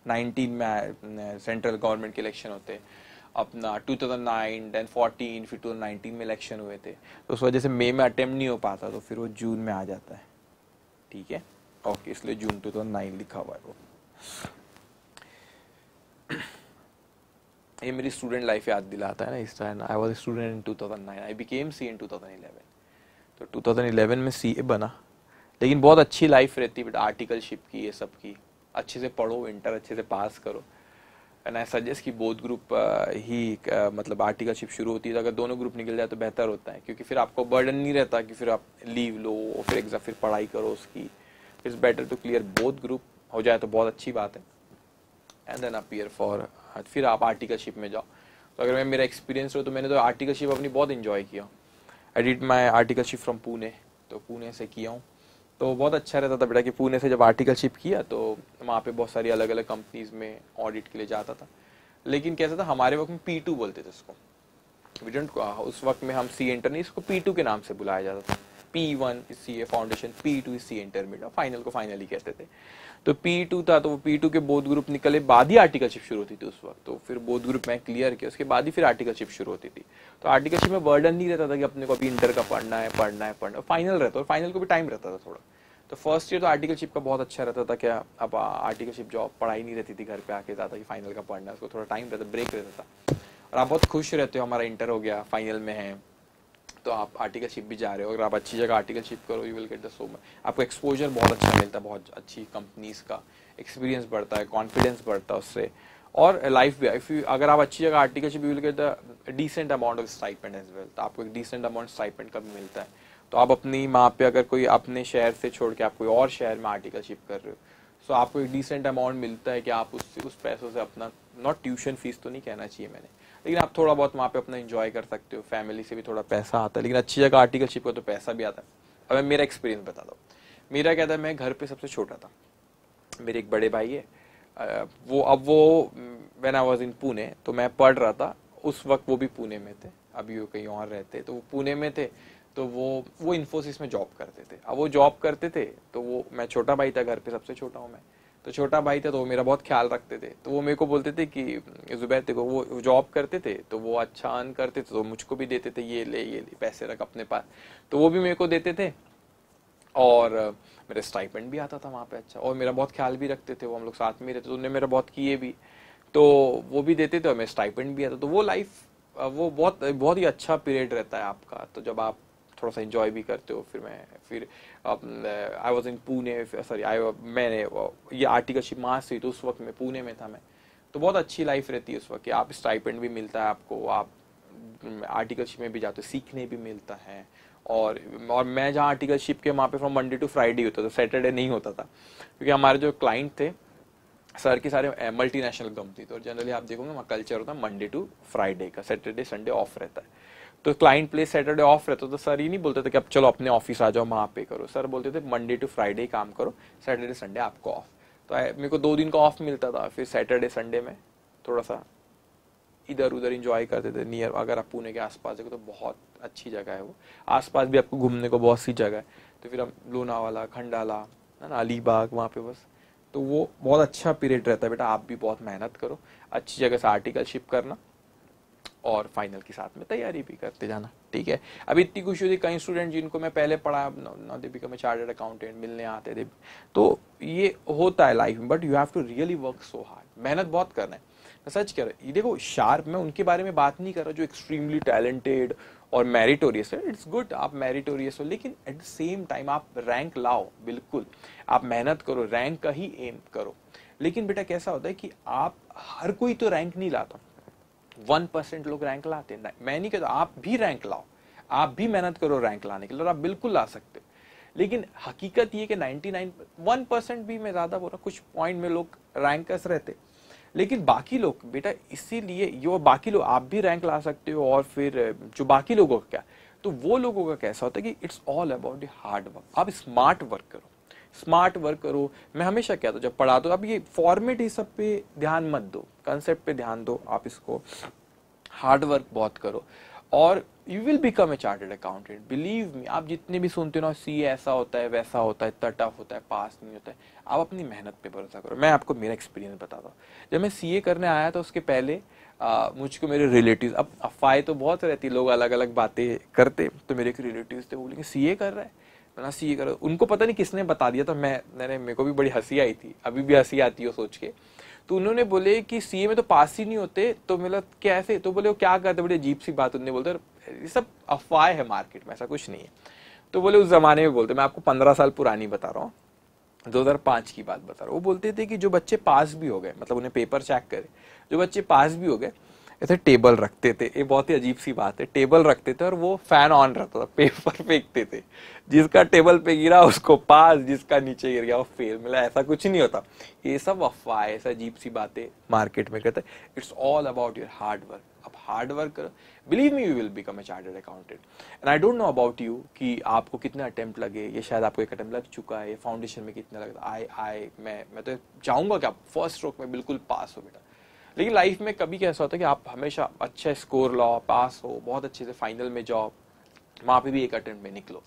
नाइनटीन में आया, सेंट्रल गवर्नमेंट के इलेक्शन होते अपना two thousand nine, then fourteen, फिर टू थाउजेंड नाइनटीन में इलेक्शन हुए थे, तो उस वजह से मई में अटेम्प्ट नहीं हो पाता, तो फिर वो जून में आ जाता है, ठीक है। ओके okay, इसलिए जून टू थाउजेंड नाइन लिखा हुआ है वो। ये मेरी स्टूडेंट लाइफ याद दिलाता है ना इस time. I was a student in two thousand nine, I became C in two thousand eleven, तो टू थाउजेंड इलेवन में सी ए बना। लेकिन बहुत अच्छी लाइफ रहती है आर्टिकलशिप की, ये सब की। अच्छे से पढ़ो, इंटर अच्छे से पास करो। एंड आई सजेस्ट कि बोथ ग्रुप ही मतलब आर्टिकलशिप शुरू होती है, तो अगर दोनों ग्रुप निकल जाए तो बेहतर होता है, क्योंकि फिर आपको बर्डन नहीं रहता कि फिर आप लीव लो और फिर एग्जाम फिर पढ़ाई करो उसकी। It's better to clear both group हो जाए तो बहुत अच्छी बात है, एंड देन अपीयर फॉर, फिर आप आर्टिकलशिप में जाओ। तो अगर मैं मेरा एक्सपीरियंस हो तो मैंने तो आर्टिकलशिप अपनी बहुत इन्जॉय किया। I did my articleship from Pune, तो पुणे से किया हूँ, तो बहुत अच्छा रहता था बेटा कि पुणे से जब आर्टिकलशिप किया तो वहाँ पे बहुत सारी अलग अलग कंपनीज़ में ऑडिट के लिए जाता था। लेकिन कैसा था, हमारे वक्त में पी टू बोलते थे उसको, विडेंट उस वक्त में हम सी इंटर नहीं, इसको पी टू के नाम से बुलाया जाता था। P one is C A foundation, P two is C intermediate, final को फाइनली कहते थे। तो पी टू था, तो वो पी टू के बोध ग्रुप निकले बाद ही आर्टिकलशिप शुरू होती थी उस वक्त, तो फिर बोध ग्रुप में क्लियर किया, उसके बाद ही फिर आर्टिकलशिप शुरू होती थी। तो आर्टिकलशिप में बर्डन नहीं रहता था कि अपने को अभी इंटर का पढ़ना है पढ़ना है पढ़ना फाइनल रहता, और फाइनल को भी टाइम रहता था थोड़ा। तो फर्स्ट ईयर तो आर्टिकलशिप का बहुत अच्छा रहता था, क्या अब आर्टिकलशिप जॉब पढ़ाई नहीं रहती थी, घर पर आके जाता कि फाइनल का पढ़ना है, उसको थोड़ा टाइम रहता, ब्रेक रहता था। और आप बहुत खुश रहते हो, हमारा इंटर हो गया, फाइनल में है, तो आप आर्टिकलशिप भी जा रहे हो। अगर आप अच्छी जगह आर्टिकलशिप करो, you will get the so much, आपको एक्सपोजर बहुत अच्छा मिलता है, बहुत अच्छी कंपनीज़ का एक्सपीरियंस बढ़ता है, कॉन्फिडेंस बढ़ता है उससे, और लाइफ भी। इफ यू अगर आप अच्छी जगह articleship, you will get the decent amount of stipend as well, तो आपको एक डिसेंट अमाउंट स्टाइपेंड का भी मिलता है। तो आप अपनी माँ पे अगर कोई अपने शहर से छोड़ के आप कोई और शहर में आर्टिकलशिप कर रहे हो, सो आपको एक डिसेंट अमाउंट मिलता है कि आप उससे उस पैसों से अपना, नॉट ट्यूशन फीस तो नहीं कहना चाहिए मैंने, लेकिन आप थोड़ा बहुत वहाँ पे अपना एंजॉय कर सकते हो, फैमिली से भी थोड़ा पैसा आता है। लेकिन अच्छी जगह आर्टिकलशिप का तो पैसा भी आता है। अब मैं मेरा एक्सपीरियंस बता दो, मेरा क्या था, मैं घर पे सबसे छोटा था, मेरे एक बड़े भाई है वो, अब वो when I was in Pune तो मैं पढ़ रहा था उस वक्त, वो भी पुणे में थे, अभी वो कहीं और रहते, तो वो पुणे में थे, तो वो वो इन्फोसिस में जॉब करते थे। अब वो जॉब करते थे तो वो, मैं छोटा भाई था घर पे, सबसे छोटा हूँ मैं, तो छोटा भाई था तो वो मेरा बहुत ख्याल रखते थे। तो वो मेरे को बोलते थे कि जुबैर तेरे को, वो जॉब करते थे तो वो अच्छा अर्न करते थे तो मुझको भी देते थे, ये ले ये ले पैसे रख अपने पास, तो वो भी मेरे को देते थे और मेरा स्टाइपेंड भी आता था वहाँ पे अच्छा, और मेरा बहुत ख्याल भी रखते थे वो, हम लोग साथ में रहते तो उन्होंने मेरा बहुत किए भी, तो वो भी देते थे और मेरा स्टाइपेंड भी आता। तो वो लाइफ वो बहुत बहुत ही अच्छा पीरियड रहता है आपका, तो जब आप थोड़ा सा इन्जॉय भी करते हो। फिर मैं फिर I was in Pune, sorry I मैंने ये आर्टिकलशिप माँ से, तो उस वक्त मैं पुणे में था मैं, तो बहुत अच्छी लाइफ रहती है उस वक्त कि आप स्टाइपेंड भी मिलता है आपको, आप आर्टिकलशिप में भी जाते हो, सीखने भी मिलता है। और और मैं जहाँ आर्टिकलशिप के वहाँ पे फ्रॉम मंडे टू फ्राइडे होता था, सैटरडे नहीं होता था, क्योंकि हमारे जो क्लाइंट थे सर के सारे मल्टीनेशनल कंपनी, तो जनरली आप देखोगे वहाँ कल्चर होता है मंडे टू फ्राइडे का, सैटरडे संडे ऑफ रहता है। तो क्लाइंट प्लेस सैटरडे ऑफ रहता, तो सर ये नहीं बोलते थे कि अब चलो अपने ऑफिस आ जाओ वहाँ पे करो, सर बोलते थे मंडे टू फ्राइडे काम करो, सैटरडे संडे आपको ऑफ। तो मेरे को दो दिन का ऑफ मिलता था, फिर सैटरडे संडे में थोड़ा सा इधर उधर इंजॉय करते थे। नियर अगर आप पुणे के आसपास देखो तो बहुत अच्छी जगह है वो, आसपास भी आपको घूमने को बहुत सी जगह है। तो फिर हम लोनावाला, खंडाला है ना, अलीबाग, वहाँ पे बस, तो वो बहुत अच्छा पीरियड रहता है। बेटा आप भी बहुत मेहनत करो, अच्छी जगह से आर्टिकलशिप करना और फाइनल के साथ में तैयारी भी करते जाना, ठीक है। अब इतनी खुशी होती कई स्टूडेंट जिनको मैं पहले पढ़ा, ना दीपिका में चार्टर्ड अकाउंटेंट मिलने आते थे, तो ये होता है लाइफ में। But you have to really work so hard, मेहनत बहुत करना है, सच कर। ये देखो शार्प, मैं उनके बारे में बात नहीं कर रहा जो एक्सट्रीमली टैलेंटेड और मेरिटोरियस है, इट्स गुड आप मेरिटोरियस हो, लेकिन एट द सेम टाइम आप रैंक लाओ, बिल्कुल आप मेहनत करो, रैंक का ही एम करो। लेकिन बेटा कैसा होता है कि आप, हर कोई तो रैंक नहीं लाता, वन परसेंट लोग रैंक लाते हैं, मैं नहीं कहता, आप भी रैंक लाओ, आप भी मेहनत करो रैंक लाने के लिए, और आप बिल्कुल ला सकते हो। लेकिन हकीकत ये कि नाइन्टी नाइन वन परसेंट भी, मैं ज़्यादा बोल रहा, कुछ पॉइंट में लोग रैंकर्स रहते, लेकिन बाकी लोग बेटा, इसीलिए ये बाकी लोग, आप भी रैंक ला सकते हो। और फिर जो बाकी लोगों का क्या, तो वो लोगों का कैसा होता है कि it's all about the hard work, आप स्मार्ट वर्क करो, स्मार्ट वर्क करो। मैं हमेशा कहता हूँ जब पढ़ा तो अब ये फॉर्मेट ही सब पे ध्यान मत दो, कंसेप्ट पे ध्यान दो, आप इसको हार्ड वर्क बहुत करो और you will become a chartered accountant, believe me. आप जितने भी सुनते हो ना सी ऐसा होता है वैसा होता है, इतना टफ होता है, पास नहीं होता है, आप अपनी मेहनत पे भरोसा करो। मैं आपको मेरा एक्सपीरियंस बताता हूँ, जब मैं सीए करने आया तो उसके पहले आ, मुझको मेरे रिलेटिव, अब अफवाहें तो बहुत रहती, लोग अलग अलग बातें करते, तो मेरे एक रिलेटिव थे, वो लेकिन सीए कर रहा है, मैं ना सीए कर रहा, उनको पता नहीं किसने बता दिया था, मैं मैंने मेरे को भी बड़ी हंसी आई थी, अभी भी हंसी आती हो सोच के। तो उन्होंने बोले कि सीए में तो पास ही नहीं होते, तो मतलब कैसे, तो बोले वो क्या करते, बड़ी अजीब सी बात उन्होंने बोलते, ये सब अफवाह है मार्केट में, ऐसा कुछ नहीं है। तो बोले उस जमाने में बोलते, मैं आपको पंद्रह साल पुरानी बता रहा हूँ, दो हज़ार पाँच की बात बता रहा हूँ, वो बोलते थे कि जो बच्चे पास भी हो गए, मतलब उन्हें पेपर चेक करे, जो बच्चे पास भी हो गए ऐसे टेबल रखते थे, ये बहुत ही अजीब सी बात है, टेबल रखते थे और वो फैन ऑन रहता था, पेपर फेंकते थे, जिसका टेबल पे गिरा उसको पास, जिसका नीचे गिर गया वो फेल मिला। ऐसा कुछ नहीं होता, ये सब अफवाह, ऐसा अजीब सी बातें मार्केट में करते। It's all about your hard work, आप हार्ड वर्क करो, believe me you will become a chartered accountant. And I don't know about you कि आपको कितना अटैम्प्ट लगे, ये शायद आपको एक अटैम्प्ट लग चुका है, फाउंडेशन में कितना लगता है, आई आई मैं मैं तो चाहूँगा कि आप फर्स्ट स्ट्रोक में बिल्कुल पास हो बेटा। लेकिन लाइफ में कभी कैसा होता है कि आप हमेशा अच्छा स्कोर लाओ, पास हो, बहुत अच्छे से फाइनल में जाओ, वहाँ पे भी एक अटेम्प्ट में निकलो।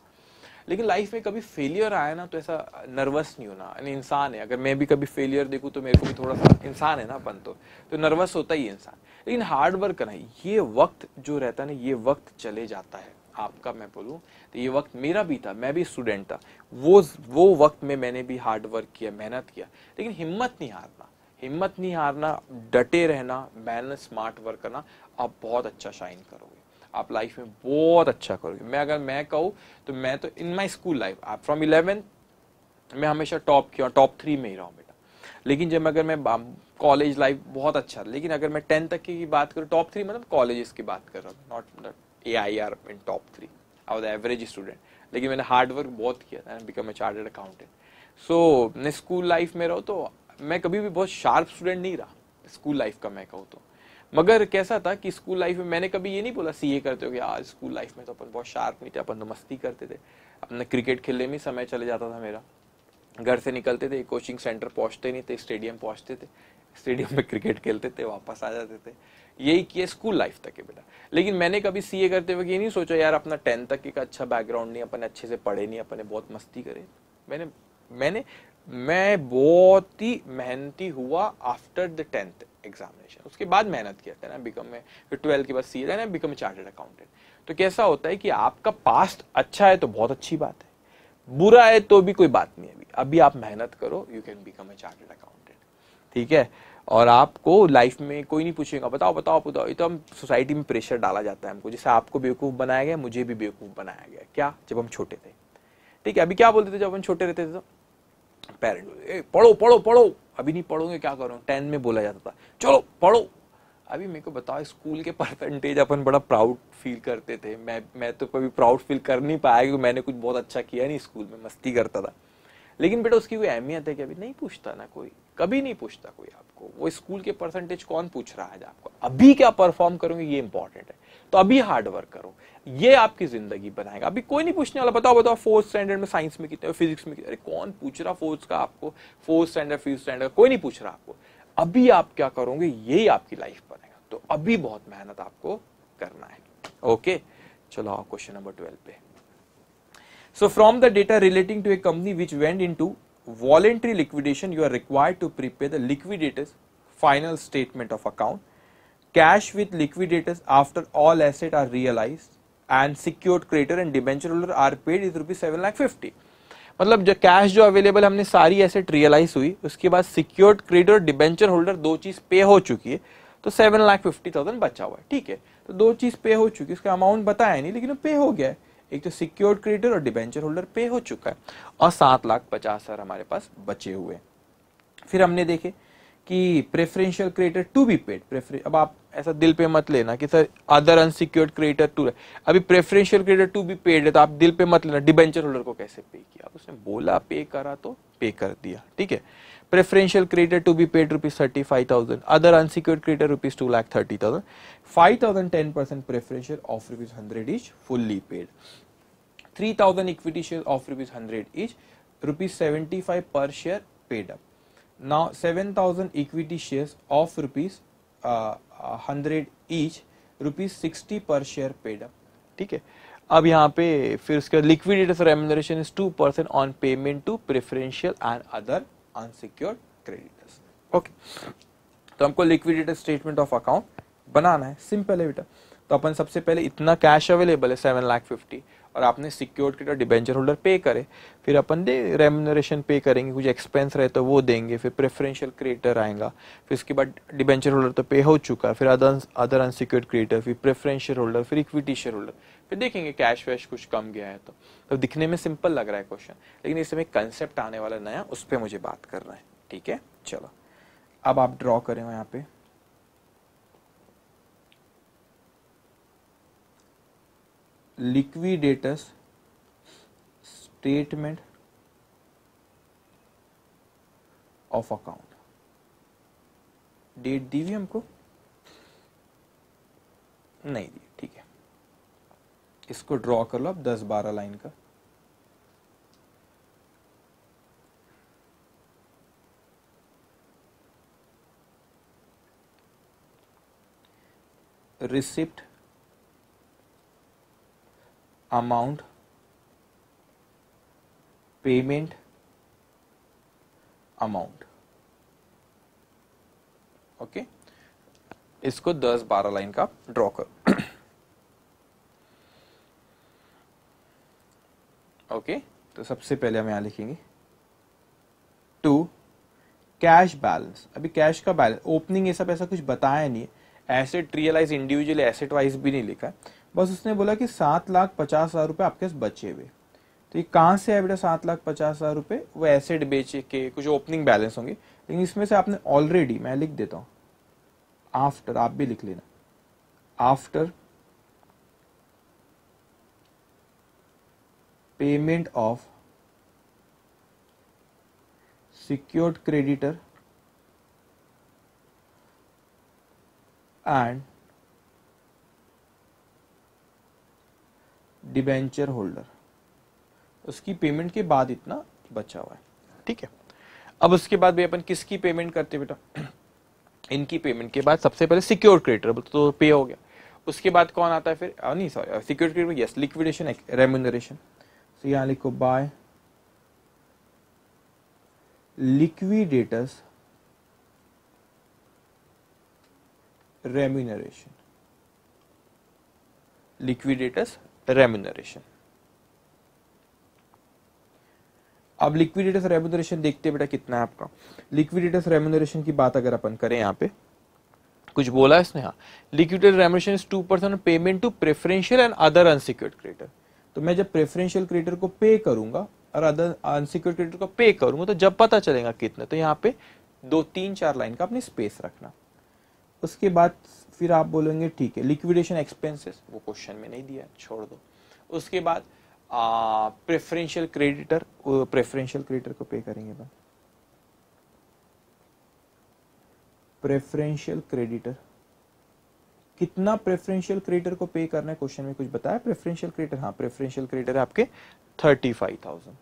लेकिन लाइफ में कभी फेलियर आया ना तो ऐसा नर्वस नहीं होना, यानी इंसान है, अगर मैं भी कभी फेलियर देखूँ तो मेरे को भी थोड़ा सा, इंसान है ना अपन, तो, तो नर्वस होता ही इंसान। लेकिन हार्ड वर्क करना, ये वक्त जो रहता है ना, ये वक्त चले जाता है आपका। मैं बोलूँ तो ये वक्त मेरा भी था, मैं भी स्टूडेंट था, वो वो वक्त में मैंने भी हार्ड वर्क किया, मेहनत किया, लेकिन हिम्मत नहीं हारना, हिम्मत नहीं हारना, डटे रहना, मेहनत, स्मार्ट वर्क करना, आप बहुत अच्छा शाइन करोगे, आप लाइफ में बहुत अच्छा करोगे। मैं अगर मैं कहूँ तो मैं तो इन माय स्कूल लाइफ, आप फ्रॉम इलेवेंथ मैं हमेशा टॉप किया, टॉप थ्री में ही रहा हूँ बेटा। लेकिन जब अगर मैं कॉलेज लाइफ बहुत अच्छा, लेकिन अगर मैं टेंथ तक की बात करूँ, टॉप थ्री मतलब कॉलेजेस की बात कर रहा हूँ, not A I R in top three, I was average student, लेकिन मैंने हार्ड वर्क बहुत किया, I become a chartered accountant. So मैं स्कूल लाइफ में रहा तो मैं कभी भी बहुत शार्प स्टूडेंट नहीं रहा स्कूल लाइफ का, मैं कहूँ तो। मगर कैसा था कि स्कूल लाइफ में मैंने कभी ये नहीं बोला सीए करते हो कि यार स्कूल लाइफ में तो अपन बहुत शार्प नहीं थे, अपन तो मस्ती करते थे, अपना क्रिकेट खेलने में समय चले जाता था मेरा, घर से निकलते थे, कोचिंग सेंटर पहुँचते नहीं थे, स्टेडियम पहुँचते थे, स्टेडियम में क्रिकेट खेलते थे, वापस आ जाते थे। यही किया स्कूल लाइफ तक के बेटा। लेकिन मैंने कभी सीए करते हुए ये नहीं सोचा यार अपना टेंथ तक का अच्छा बैकग्राउंड नहीं, अपन अच्छे से पढ़े नहीं, अपन बहुत मस्ती करे। मैंने मैंने मैं बहुत ही मेहनती हुआ आफ्टर द टेंथ एग्जामिनेशन। उसके बाद मेहनत किया था ना, बिकम में फिर ट्वेल्थ के बाद सीए था ना, बिकम चार्टर्ड अकाउंटेंट। तो कैसा होता है कि आपका पास्ट अच्छा है तो बहुत अच्छी बात है, बुरा है तो भी कोई बात नहीं है, अभी अभी आप मेहनत करो, you can become a chartered accountant. ठीक है, और आपको लाइफ में कोई नहीं पूछेगा बताओ बताओ बताओ। ये तो हम सोसाइटी में प्रेशर डाला जाता है हमको, जैसे आपको बेवकूफ़ बनाया गया, मुझे भी बेवकूफ़ बनाया गया क्या जब हम छोटे थे। ठीक है, अभी क्या बोलते थे जब हम छोटे रहते थे तो पेरेंट पढ़ो पढ़ो पढ़ो, अभी नहीं पढ़ोगे क्या करो। टेन में बोला जाता था चलो पढ़ो। अभी मेरे को बताओ स्कूल के परसेंटेज अपन बड़ा प्राउड फील करते थे। मैं मैं तो कभी प्राउड फील कर नहीं पाया क्योंकि मैंने कुछ बहुत अच्छा किया नहीं, स्कूल में मस्ती करता था। लेकिन बेटा उसकी कोई अहमियत है कि अभी नहीं पूछता ना कोई, कभी नहीं पूछता कोई आपको वो स्कूल के परसेंटेज। कौन पूछ रहा है आपको, अभी क्या परफॉर्म करोगे ये इंपॉर्टेंट है। तो अभी हार्डवर्क करो, ये आपकी जिंदगी बनाएगा। अभी कोई नहीं पूछने वाला बताओ बताओ फोर्थ स्टैंडर्ड में साइंस में कितने, फिजिक्स में कितने। अरे कौन पूछ रहा फोर्थ का आपको, फोर्थ स्टैंडर्ड फिफ्थ स्टैंडर्ड कोई नहीं पूछ रहा आपको। अभी आप क्या करोगे यही आपकी लाइफ बनेगा। तो अभी बहुत मेहनत आपको करना है। ओके, चलो क्वेश्चन नंबर ट्वेल्व पे। So from the data relating to a company which went into voluntary liquidation, you are required to prepare the liquidator's final statement of account, cash with liquidators after all assets are realized, and secured creditor and debenture holder are paid is rupees seven lakh fifty. मतलब जो कैश जो अवेलेबल हमने सारी एसेट रियलाइज हुई, उसके बाद सिक्योर्ड क्रेडिटर डिबेंचर होल्डर दो चीज पे हो चुकी है तो सेवन लाख फिफ्टी थाउजेंड बचा हुआ है। ठीक है, तो दो चीज पे हो चुकी है, उसका अमाउंट बताया नहीं लेकिन पे हो गया है। एक तो सिक्योर्ड क्रेडिटर और डिबेंचर होल्डर पे हो चुका है और सात लाख पचास हजार हमारे पास बचे हुए। फिर हमने देखे कि preferential creditor to be paid. अब आप ऐसा दिल पे मत लेना कि sir other unsecured creditor to, अभी preferential creditor to be paid है तो आप दिल पे मत लेना डिबेंचर होल्डर को कैसे पे किया, उसने बोला पे करा तो पे कर दिया। ठीक है, preferential creditor to be paid rupees thirty five thousand, other unsecured creditor rupees two lakh thirty thousand, five thousand ten percent preferential of rupees hundred is fully paid, three thousand equity share of rupees hundred is rupees seventy five per share paid up. Now seven thousand equity shares of rupees uh, hundred each, rupees sixty per share paid up. ठीक है, अब यहाँ पे फिर उसके liquidators remuneration is two percent on payment to preferential and other unsecured creditors. Okay, तो हमको liquidator statement of account बनाना है। सिंपल है बेटा, तो अपन सबसे पहले इतना कैश अवेलेबल है सेवन लाख फिफ्टी और आपने सिक्योर्ड क्रेडिटर डिबेंचर होल्डर पे करे, फिर अपन दे रेम्यूनरेशन पे करेंगे, कुछ एक्सपेंस रहे तो वो देंगे, फिर प्रेफरेंशियल क्रेडिटर आएगा, फिर उसके बाद डिबेंचर होल्डर तो पे हो चुका है, फिर अदर अदर अनसिक्योर्ड क्रेडिटर, फिर प्रेफरेंशियल होल्डर, फिर इक्विटी शेयर होल्डर, फिर देखेंगे कैश वैश कुछ कम गया है तो। तो दिखने में सिंपल लग रहा है क्वेश्चन, लेकिन इसमें कंसेप्ट आने वाला नया, उस पर मुझे बात करना है। ठीक है, चलो अब आप ड्रॉ करें यहाँ पे। Liquidators statement of account, date दी हुई हमको नहीं दी। ठीक है, इसको ड्रॉ कर लो आप दस बारह लाइन का। Receipt amount payment amount, okay, इसको दस बारह लाइन का ड्रॉ करो। ओके, तो सबसे पहले हम यहां लिखेंगे टू कैश बैलेंस। अभी कैश का बैलेंस ओपनिंग ये सब ऐसा कुछ बताया नहीं है, asset realise individually asset wise भी नहीं लिखा है, बस उसने बोला कि सात लाख पचास हजार रुपये आपके बचे हुए। तो ये कहाँ से है बेटा सात लाख पचास हजार रुपये, वो एसेट बेच के कुछ ओपनिंग बैलेंस होंगे, लेकिन इसमें से आपने ऑलरेडी, मैं लिख देता हूँ आफ्टर, आप भी लिख लेना after payment of secured creditor and debenture holder, उसकी पेमेंट के बाद इतना बचा हुआ है। ठीक है, अब उसके बाद भी अपन किसकी पेमेंट करते बेटा इनकी पेमेंट के बाद सबसे पहले सिक्योर क्रेडिटर, तो पे हो गया। उसके बाद कौन आता है फिर, नहीं sorry secure creditor yes liquidation remuneration. तो यहाँ लिखो by liquidators remuneration, liquidators remuneration. अब लिक्विडेटर्स रेम्यूनरेशन देखते हैं बेटा कितना है आपका। लिक्विडेटर्स रेम्यूनरेशन की बात अगर अपन करें, यहाँ पे कुछ बोला इसने, हाँ liquidators remuneration is two percent payment to preferential and other unsecured creditor. तो मैं जब प्रेफरेंशियल क्रेडिटर को पे करूंगा और अदर अनसिक्योर्ड क्रेडिटर को पे करूंगा तो जब पता चलेगा कितना, तो यहाँ पे दो तीन चार लाइन का अपनी स्पेस रखना। उसके बाद फिर आप बोलेंगे ठीक है लिक्विडेशन एक्सपेंसेस, वो क्वेश्चन में नहीं दिया छोड़ दो। उसके बाद प्रेफरेंशियल क्रेडिटर, प्रेफरेंशियल क्रेडिटर को पे करेंगे बात, प्रेफरेंशियल क्रेडिटर कितना प्रेफरेंशियल क्रेडिटर को पे करना है, क्वेश्चन में कुछ बताया प्रेफरेंशियल क्रेडिटर, हाँ प्रेफरेंशियल क्रेडिटर आपके थर्टी फाइव थाउजेंड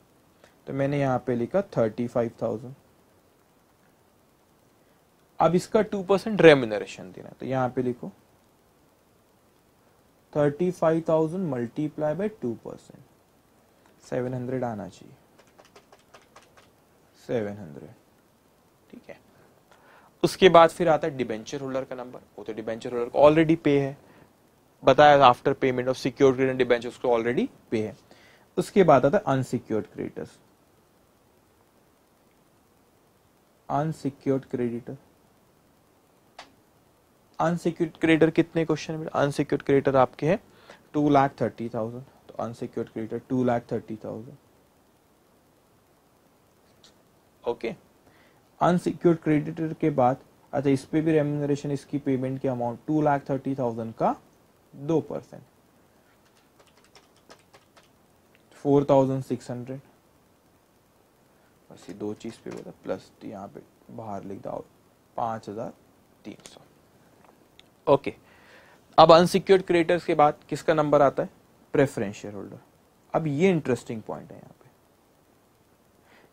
तो मैंने यहाँ पे लिखा थर्टी फाइव थाउजेंड। अब इसका टू परसेंट रेम्यूनरेशन देना, तो यहाँ पे लिखो thirty five thousand multiply by two percent seven hundred आना चाहिए, सेवन हंड्रेड, ठीक है। उसके बाद फिर आता है डिबेंचर होल्डर का नंबर, वो तो डिबेंचर होल्डर को ऑलरेडी पे है, बताया after payment of secured creditor debenture उसको ऑलरेडी पे है। उसके बाद आता है unsecured creditors, unsecured creditor, unsecured creditor कितने क्वेश्चन में, अनसिक्योर्ड क्रेडिटर आपके हैं टू लाख थर्टी थाउजेंड, तो unsecured creditor two lakh thirty thousand, okay. Unsecured creditor के बाद अच्छा इस पे भी रेम्यूनरेशन, इसकी पेमेंट के amount two lakh thirty thousand का दो परसेंट फोर थाउजेंड सिक्स हंड्रेड, बस ये दो चीज पे बोला प्लस यहाँ पे बाहर लिख दो पांच हजार तीन सौ, ओके okay. अब अनसिक्योर्ड क्रेडिटर्स के बाद किसका नंबर आता है, प्रेफरेंशियल होल्डर। अब ये इंटरेस्टिंग पॉइंट है यहाँ पे,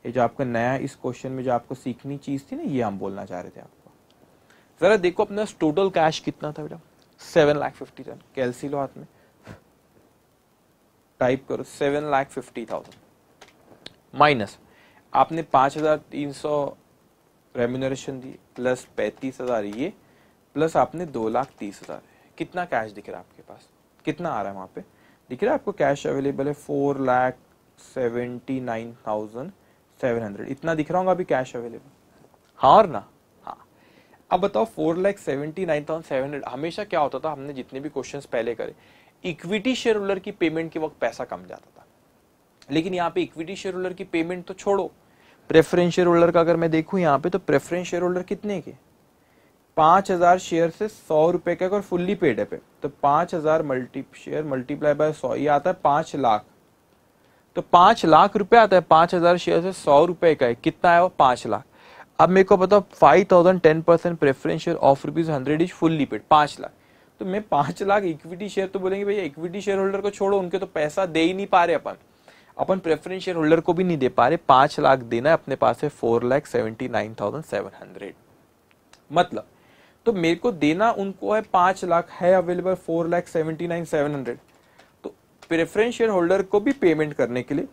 ये जो आपका नया इस क्वेश्चन में जो आपको सीखनी चीज थी ना, ये हम बोलना चाह रहे थे आपको। जरा देखो अपना टोटल कैश कितना था बेटा, seven lakh fifty thousand, calcy लो हाथ में, टाइप करो seven lakh fifty thousand, minus आपने पांच हजार तीन सौ रेम्यूनरेशन दी प्लस पैंतीस हजार, ये प्लस आपने दो लाख तीस हजार, कितना कैश दिख रहा है आपके पास, कितना आ रहा है वहाँ पे दिख रहा है आपको कैश अवेलेबल है four lakh seventy nine thousand seven hundred, इतना दिख रहा होगा अभी कैश अवेलेबल, हाँ और ना, हाँ। अब बताओ four lakh seventy nine thousand seven hundred, हमेशा क्या होता था हमने जितने भी क्वेश्चंस पहले करे इक्विटी शेयर होल्डर की पेमेंट के वक्त पैसा कम जाता था, लेकिन यहाँ पे इक्विटी शेयर होल्डर की पेमेंट तो छोड़ो, प्रेफरेंस शेयर होल्डर का अगर मैं देखूँ यहाँ पे तो प्रेफरेंस शेयर होल्डर कितने के, पांच हजार शेयर से सौ रुपए का अगर फुल्ली पेड है पे तो पांच हजार मल्टी शेयर मल्टीप्लाई बाय सौ, ये आता है पांच लाख, तो पांच लाख रुपए आता है, पांच हजार शेयर से सौ रुपए का है, कितना है वो पांच लाख। अब मेरे को बताओ five thousand ten percent preference share of rupees hundred is fully paid पांच लाख, तो मैं पांच लाख इक्विटी शेयर, तो बोलेंगे भैया इक्विटी शेयर होल्डर को छोड़ो, उनके तो पैसा दे ही नहीं पा रहे अपन, अपन प्रेफरेंस शेयर होल्डर को भी नहीं दे पा रहे, पांच लाख देना अपने पास है four lakh seventy nine thousand seven hundred, मतलब तो मेरे को देना उनको है पांच लाख है available four lakh seventy nine seven hundred, तो प्रेफरेंस शेयर होल्डर को भी पेमेंट करने के लिए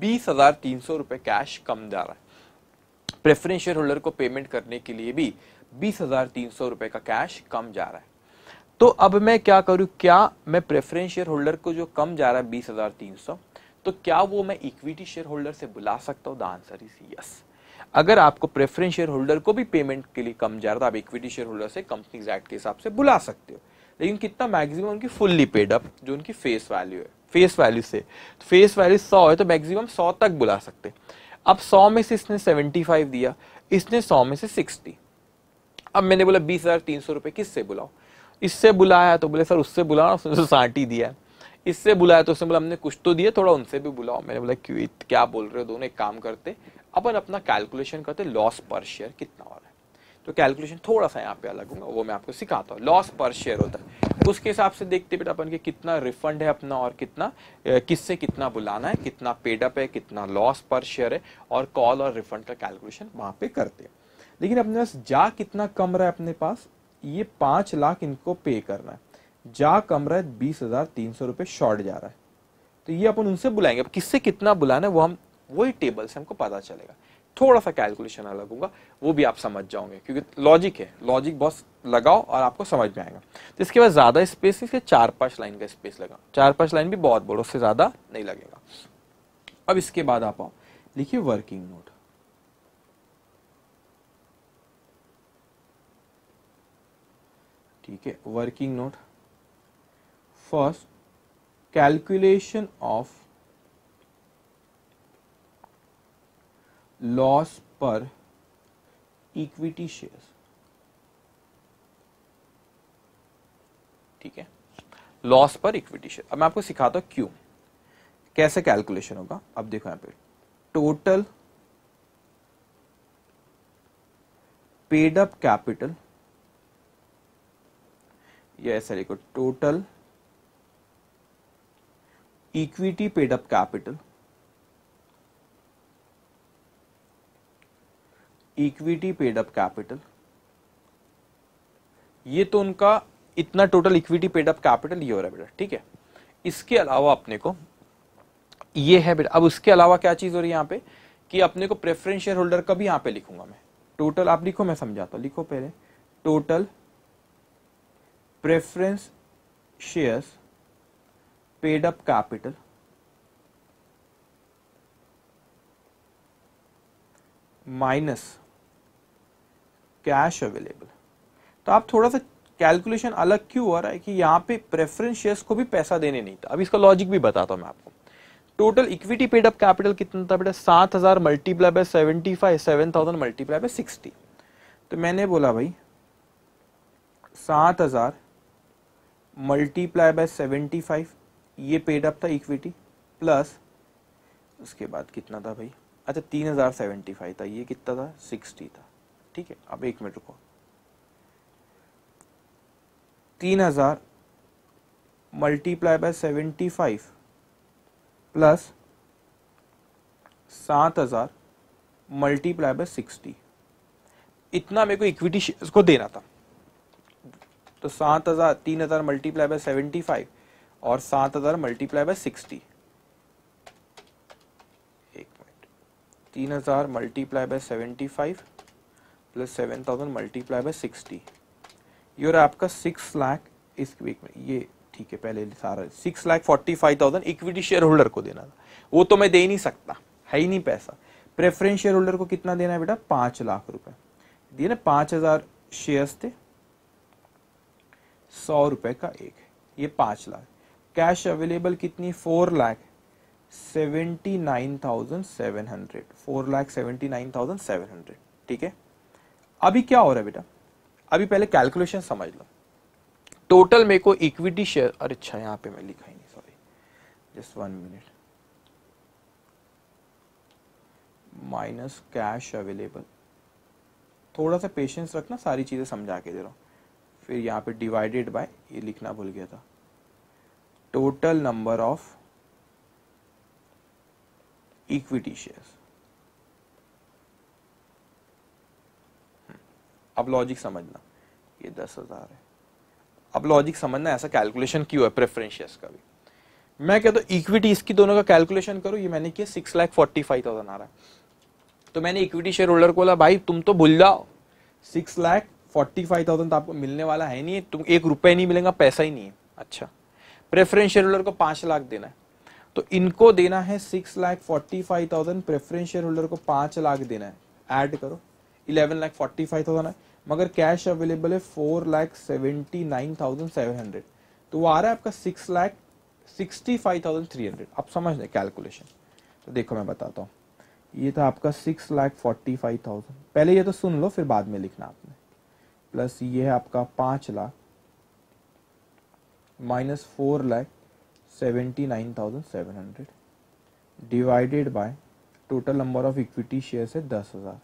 बीस हजार तीन सौ रुपए कैश कम जा रहा है, प्रेफरेंस शेयर होल्डर को पेमेंट करने के लिए भी बीस हजार तीन सौ रुपए का कैश कम जा रहा है। तो अब मैं क्या करूं, क्या मैं प्रेफरेंस शेयर होल्डर को जो कम जा रहा है बीस हजार तीन सौ तो क्या वो मैं इक्विटी शेयर होल्डर से बुला सकता हूँ, द आंसर इज यस। अगर आपको प्रेफरेंस शेयर होल्डर को भी पेमेंट के लिए कम जा रहा था, आप इक्विटी शेयर होल्डर से कंपनीज एक्ट के हिसाब से बुला सकते हो, लेकिन कितना मैक्सिमम उनकी फुल्ली पेड अप जो उनकी फेस वैल्यू है, फेस वैल्यू से फेस वैल्यू सौ है तो मैक्सिमम सौ तक बुला सकते। अब सौ में से इसने सेवेंटी फाइव दिया, इसने सौ में से सिक्सटी, अब मैंने बोला बीस हजार तीन सौ रुपये किससे बुलाओ, इससे बुलाया तो बोले सर उससे बुलाओ, उसने तो साठ ही दिया, इससे बुलाया तो उसने बोला हमने कुछ तो दिया थोड़ा उनसे भी बुलाओ, मैंने बोला क्यों क्या बोल रहे हो, दोनों एक काम करते अपन अपना कैलकुलेशन करते लॉस पर शेयर कितना हो रहा है, तो कैलकुलेशन थोड़ा सा यहाँ पे अलग होगा, वो मैं आपको सिखाता हूँ। लॉस पर शेयर होता है उसके हिसाब से देखते बेटा अपन के कितना रिफंड है अपना और कितना किससे कितना बुलाना है, कितना पेडअप है, कितना लॉस पर शेयर है, और कॉल और रिफंड का कैलकुलेशन वहाँ पे करते हैं। लेकिन अपने पास जा कितना कम रहा है, अपने पास ये पाँच लाख इनको पे करना है, जा कम रहा है बीस हजार तीन सौ रुपये शॉर्ट जा रहा है। तो ये अपन उनसे बुलाएंगे, अब किससे कितना बुलाना है वो हम वही टेबल से हमको पता चलेगा। थोड़ा सा कैलकुलेशन अलग होगा, वो भी आप समझ जाओगे क्योंकि लॉजिक है, लॉजिक बहुत लगाओ और आपको समझ में आएगा। तो इसके बाद ज़्यादा स्पेस इसके चार पाँच लाइन का स्पेस लगाओ, चार पाँच लाइन भी बहुत बड़ा, उससे ज़्यादा नहीं लगेगा। अब इसके बाद आप आओ लिखिए वर्किंग नोट। ठीक है, working note first calculation of loss per equity shares. ठीक है, लॉस पर इक्विटी शेयर। अब मैं आपको सिखाता हूं क्यों, कैसे कैलकुलेशन होगा। अब देखो यहां पे टोटल पेड अप कैपिटल, या ऐसा लिखो total equity paid up capital, equity paid up capital, ये तो उनका इतना total equity paid up capital ये हो रहा है बेटा। ठीक है, इसके अलावा अपने को ये है बेटा। अब उसके अलावा क्या चीज हो रही है यहाँ पे कि अपने को प्रेफरेंस शेयर होल्डर का भी यहाँ पे लिखूंगा मैं। टोटल आप लिखो, मैं समझाता हूँ, लिखो पहले total preference shares paid up capital minus cash available. तो आप थोड़ा सा कैलकुलेशन अलग क्यों हो रहा है कि यहाँ पे प्रेफरेंस शेयर्स को भी पैसा देने नहीं था। अब इसका लॉजिक भी बताता हूँ मैं आपको। Total equity paid up capital कितना था बेटा, सात हजार multiply by seventy five, seven thousand multiply by sixty. तो मैंने बोला भाई सात हजार मल्टीप्लाई बाय सेवेंटी फाइव ये पेड अप था इक्विटी, प्लस उसके बाद कितना था भाई, अच्छा तीन हजार सेवेंटी फाइव था, ये कितना था सिक्सटी था। ठीक है, अब एक मिनट रुको, तीन हजार multiply by seventy five plus सात हजार मल्टीप्लाई बाय सिक्सटी, इतना मेरे को इक्विटी शेयर्स को देना था। तो सात हजार, तीन हजार मल्टीप्लाई बाय सेवेंटी फाइव और सात हजार मल्टीप्लाई बाय सिक्सटी, तीन हजार multiply by seventy five plus seven thousand multiply by sixty, ये और आपका सिक्स लाख इस वीक में ये। ठीक है, पहले सारा six lakh forty five thousand equity share holder को देना था, वो तो मैं दे ही नहीं सकता, है ही नहीं पैसा। प्रेफरेंस शेयर होल्डर को कितना देना है बेटा, पाँच लाख रुपए दिए ना, पाँच हजार शेयर्स थे, सौ रुपये का एक, ये पाँच लाख। कैश अवेलेबल कितनी, four lakh seventy nine thousand seven hundred, four lakh seventy nine thousand seven hundred. ठीक है, अभी क्या हो रहा है बेटा, अभी पहले कैलकुलेशन समझ लो। टोटल मेरे को इक्विटी शेयर, अरे अच्छा यहाँ पे मैं लिखा ही नहीं, sorry, just one minute, minus cash available, थोड़ा सा पेशेंस रखना, सारी चीजें समझा के दे रहा हूँ। फिर यहाँ पे डिवाइडेड बाय, ये लिखना भूल गया था, total number of equity shares. अब लॉजिक समझना, ये दस हजार है। अब लॉजिक समझना ऐसा कैलकुलेशन क्यों है प्रेफरेंस शेयर्स का भी। मैं कहता हूँ इक्विटी इसकी दोनों का कैलकुलेशन करो, ये मैंने किया, six lakh forty five thousand आ रहा है। तो मैंने इक्विटी शेयर होल्डर को बोला भाई तुम तो भूल जाओ, six lakh forty five thousand आपको मिलने वाला है नहीं, तुम एक रुपये नहीं मिलेगा, पैसा ही नहीं है। अच्छा, प्रेफरेंस शेयर होल्डर को पाँच लाख देना है, तो इनको देना है six lakh forty five thousand, preference share holder को पाँच लाख देना है, ऐड करो eleven lakh forty five thousand है, मगर कैश अवेलेबल है four lakh seventy nine thousand seven hundred, तो वो आ रहा है आपका six lakh sixty five thousand three hundred. आप समझ लें कैलकुलेशन। तो देखो मैं बताता हूँ, ये था आपका six lakh forty five thousand, पहले ये तो सुन लो फिर बाद में लिखना आपने, प्लस ये है आपका पाँच lakh minus four lakh seventy nine thousand seven hundred divided by total number of equity shares है दस हजार।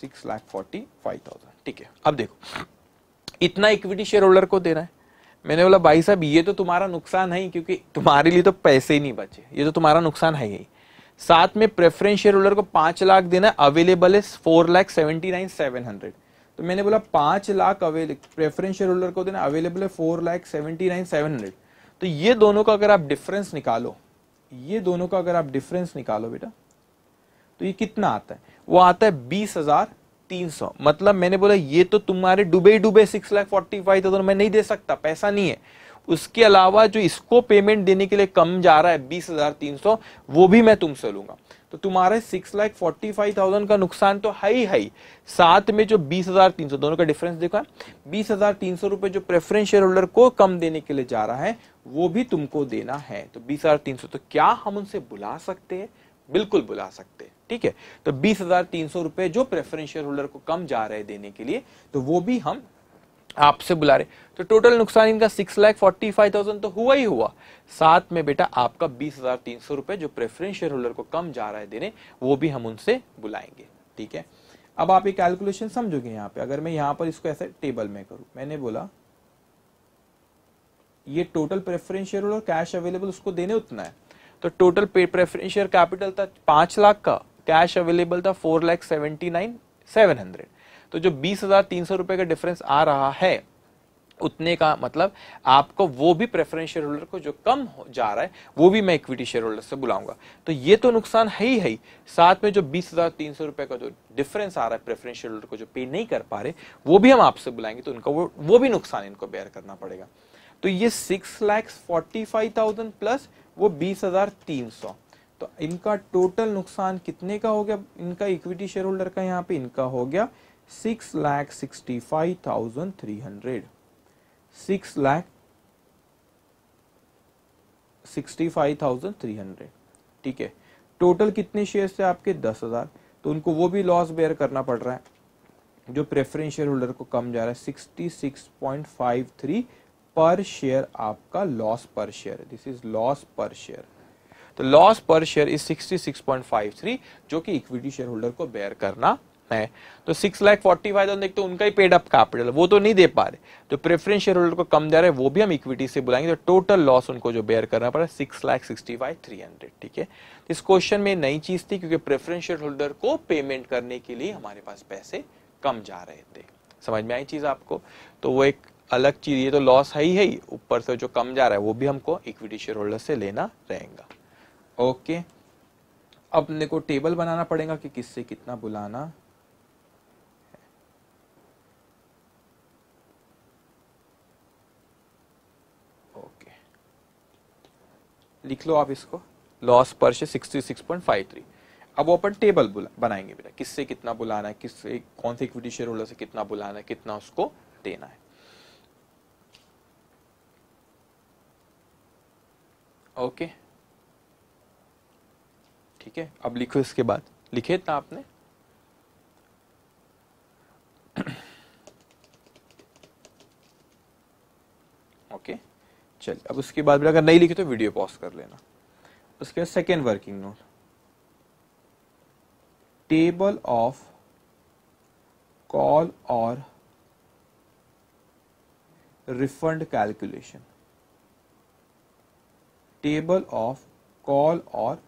Six lakh forty five thousand. ठीक है, अब देखो इतना इक्विटी शेयर होल्डर को देना है, मैंने बोला भाई साहब ये तो तुम्हारा नुकसान है, क्योंकि तुम्हारे लिए तो पैसे ही नहीं बचे, ये तो तुम्हारा नुकसान है ही। साथ में प्रेफरेंस शेयर होल्डर को पांच लाख देना, अवेलेबल है four lakh seventy nine seven hundred. तो मैंने बोला पांच lakh avail preference share holder को देना, अवेलेबल है four lakh seventy nine seven hundred. तो ये दोनों का अगर आप डिफरेंस निकालो, ये दोनों का अगर आप डिफरेंस निकालो बेटा, तो ये कितना आता है, वो आता है बीस हजार तीन सौ। मतलब मैंने बोला ये तो तुम्हारे डूबे डूबे six lakh forty five thousand मैं नहीं दे सकता, पैसा नहीं है। उसके अलावा जो इसको पेमेंट देने के लिए कम जा रहा है बीस हजार तीन सौ, वो भी मैं तुमसे लूंगा। तो तुम्हारे six lakh forty five thousand का नुकसान तो है ही है, साथ में जो बीस हजार तीन सौ, दोनों का डिफरेंस देखा, बीस हजार तीन सौ रुपए जो प्रेफरेंस शेयर होल्डर को कम देने के लिए जा रहा है वो भी तुमको देना है। तो बीस हजार तीन सौ, तो क्या हम उनसे बुला सकते हैं? बिल्कुल बुला सकते हैं, ठीक है। तो बीस हजार तीन सौ रुपए जो प्रेफरेंस शेयर होल्डर को कम जा रहे देने के लिए, तो वो भी हम आपसे बुला रहे। तो टोटल नुकसान इनका six lakh forty five thousand तो हुआ ही हुआ, साथ में बेटा आपका बीस हजार तीन सौ रुपए जो प्रेफरेंस शेयर होल्डर को कम जा रहा है देने, वो भी हम उनसे बुलाएंगे, ठीक है। अब आप ये कैलकुलेशन समझोगे यहाँ पे, अगर मैं यहाँ पर इसको ऐसे टेबल में करूँ, मैंने बोला ये total preference share holder cash available उसको देने उतना है, तो टोटल प्रेफरेंस शेयर कैपिटल था पांच लाख का, कैश अवेलेबल था four lakh seventy nine seven hundred. तो जो बीस हजार तीन सौ रुपए का डिफरेंस आ रहा है उतने का, मतलब आपको वो भी प्रेफरेंस शेयर होल्डर को जो कम हो जा रहा है वो भी मैं इक्विटी शेयर होल्डर से बुलाऊंगा। तो ये तो नुकसान है ही है, साथ में जो बीस हजार तीन सौ रुपए का जो डिफरेंस आ रहा है प्रेफरेंस शेयर होल्डर को जो पे नहीं कर पा रहे, वो भी हम आपसे बुलाएंगे, तो उनका वो वो भी नुकसान इनको बेयर करना पड़ेगा। तो ये six lakhs forty five thousand plus वो बीस हजार तीन सौ, तो इनका टोटल नुकसान कितने का हो गया, इनका इक्विटी शेयर होल्डर का यहाँ पे इनका हो गया six lakh sixty five thousand three hundred six lakh sixty five thousand three hundred ठीक है। टोटल कितने शेयर थे आपके दस हजार, तो उनको वो भी लॉस बेयर करना पड़ रहा है जो प्रेफरेंस शेयर होल्डर को कम जा रहा है। Sixty six point five three per share आपका loss per share, this is loss per share. तो loss per share is sixty six point five three, जो कि इक्विटी शेयर होल्डर को बेयर करना है। तो six lakh forty five thousand देखते उनका ही पेड अप कैपिटल, वो तो नहीं दे पा रहे, तो प्रेफरेंस शेयर होल्डर को कम जा रहा है वो भी हम इक्विटी से बुलाएंगे, तो टोटल लॉस उनको जो बेयर करना पड़ा six lakh sixty five three hundred ठीक है। इस क्वेश्चन में नई चीज थी, क्योंकि प्रेफरेंस शेयर होल्डर को पेमेंट करने के लिए हमारे पास पैसे कम जा रहे थे। समझ में आई चीज आपको? तो वो एक अलग चीज, ये तो लॉस है ही है, ऊपर से जो कम जा रहा है वो भी हमको इक्विटी शेयर होल्डर से लेना रहेगा। ओके, अब अपने को टेबल बनाना पड़ेगा कि किससे कितना बुलाना है। ओके, लिख लो आप इसको, loss per share sixty six point five three. अब वो अपन टेबल बुला बनाएंगे बेटा, किससे कितना बुलाना है, किससे कौन से इक्विटी शेयर होल्डर से कितना बुलाना है, कितना उसको देना है। Okay okay. ठीक है, अब लिखो, इसके बाद लिखे था आपने ओके okay. चलिए, अब उसके बाद अगर नहीं लिखे तो वीडियो पॉज कर लेना। उसके बाद second working note, table of call और refund calculation, table of call और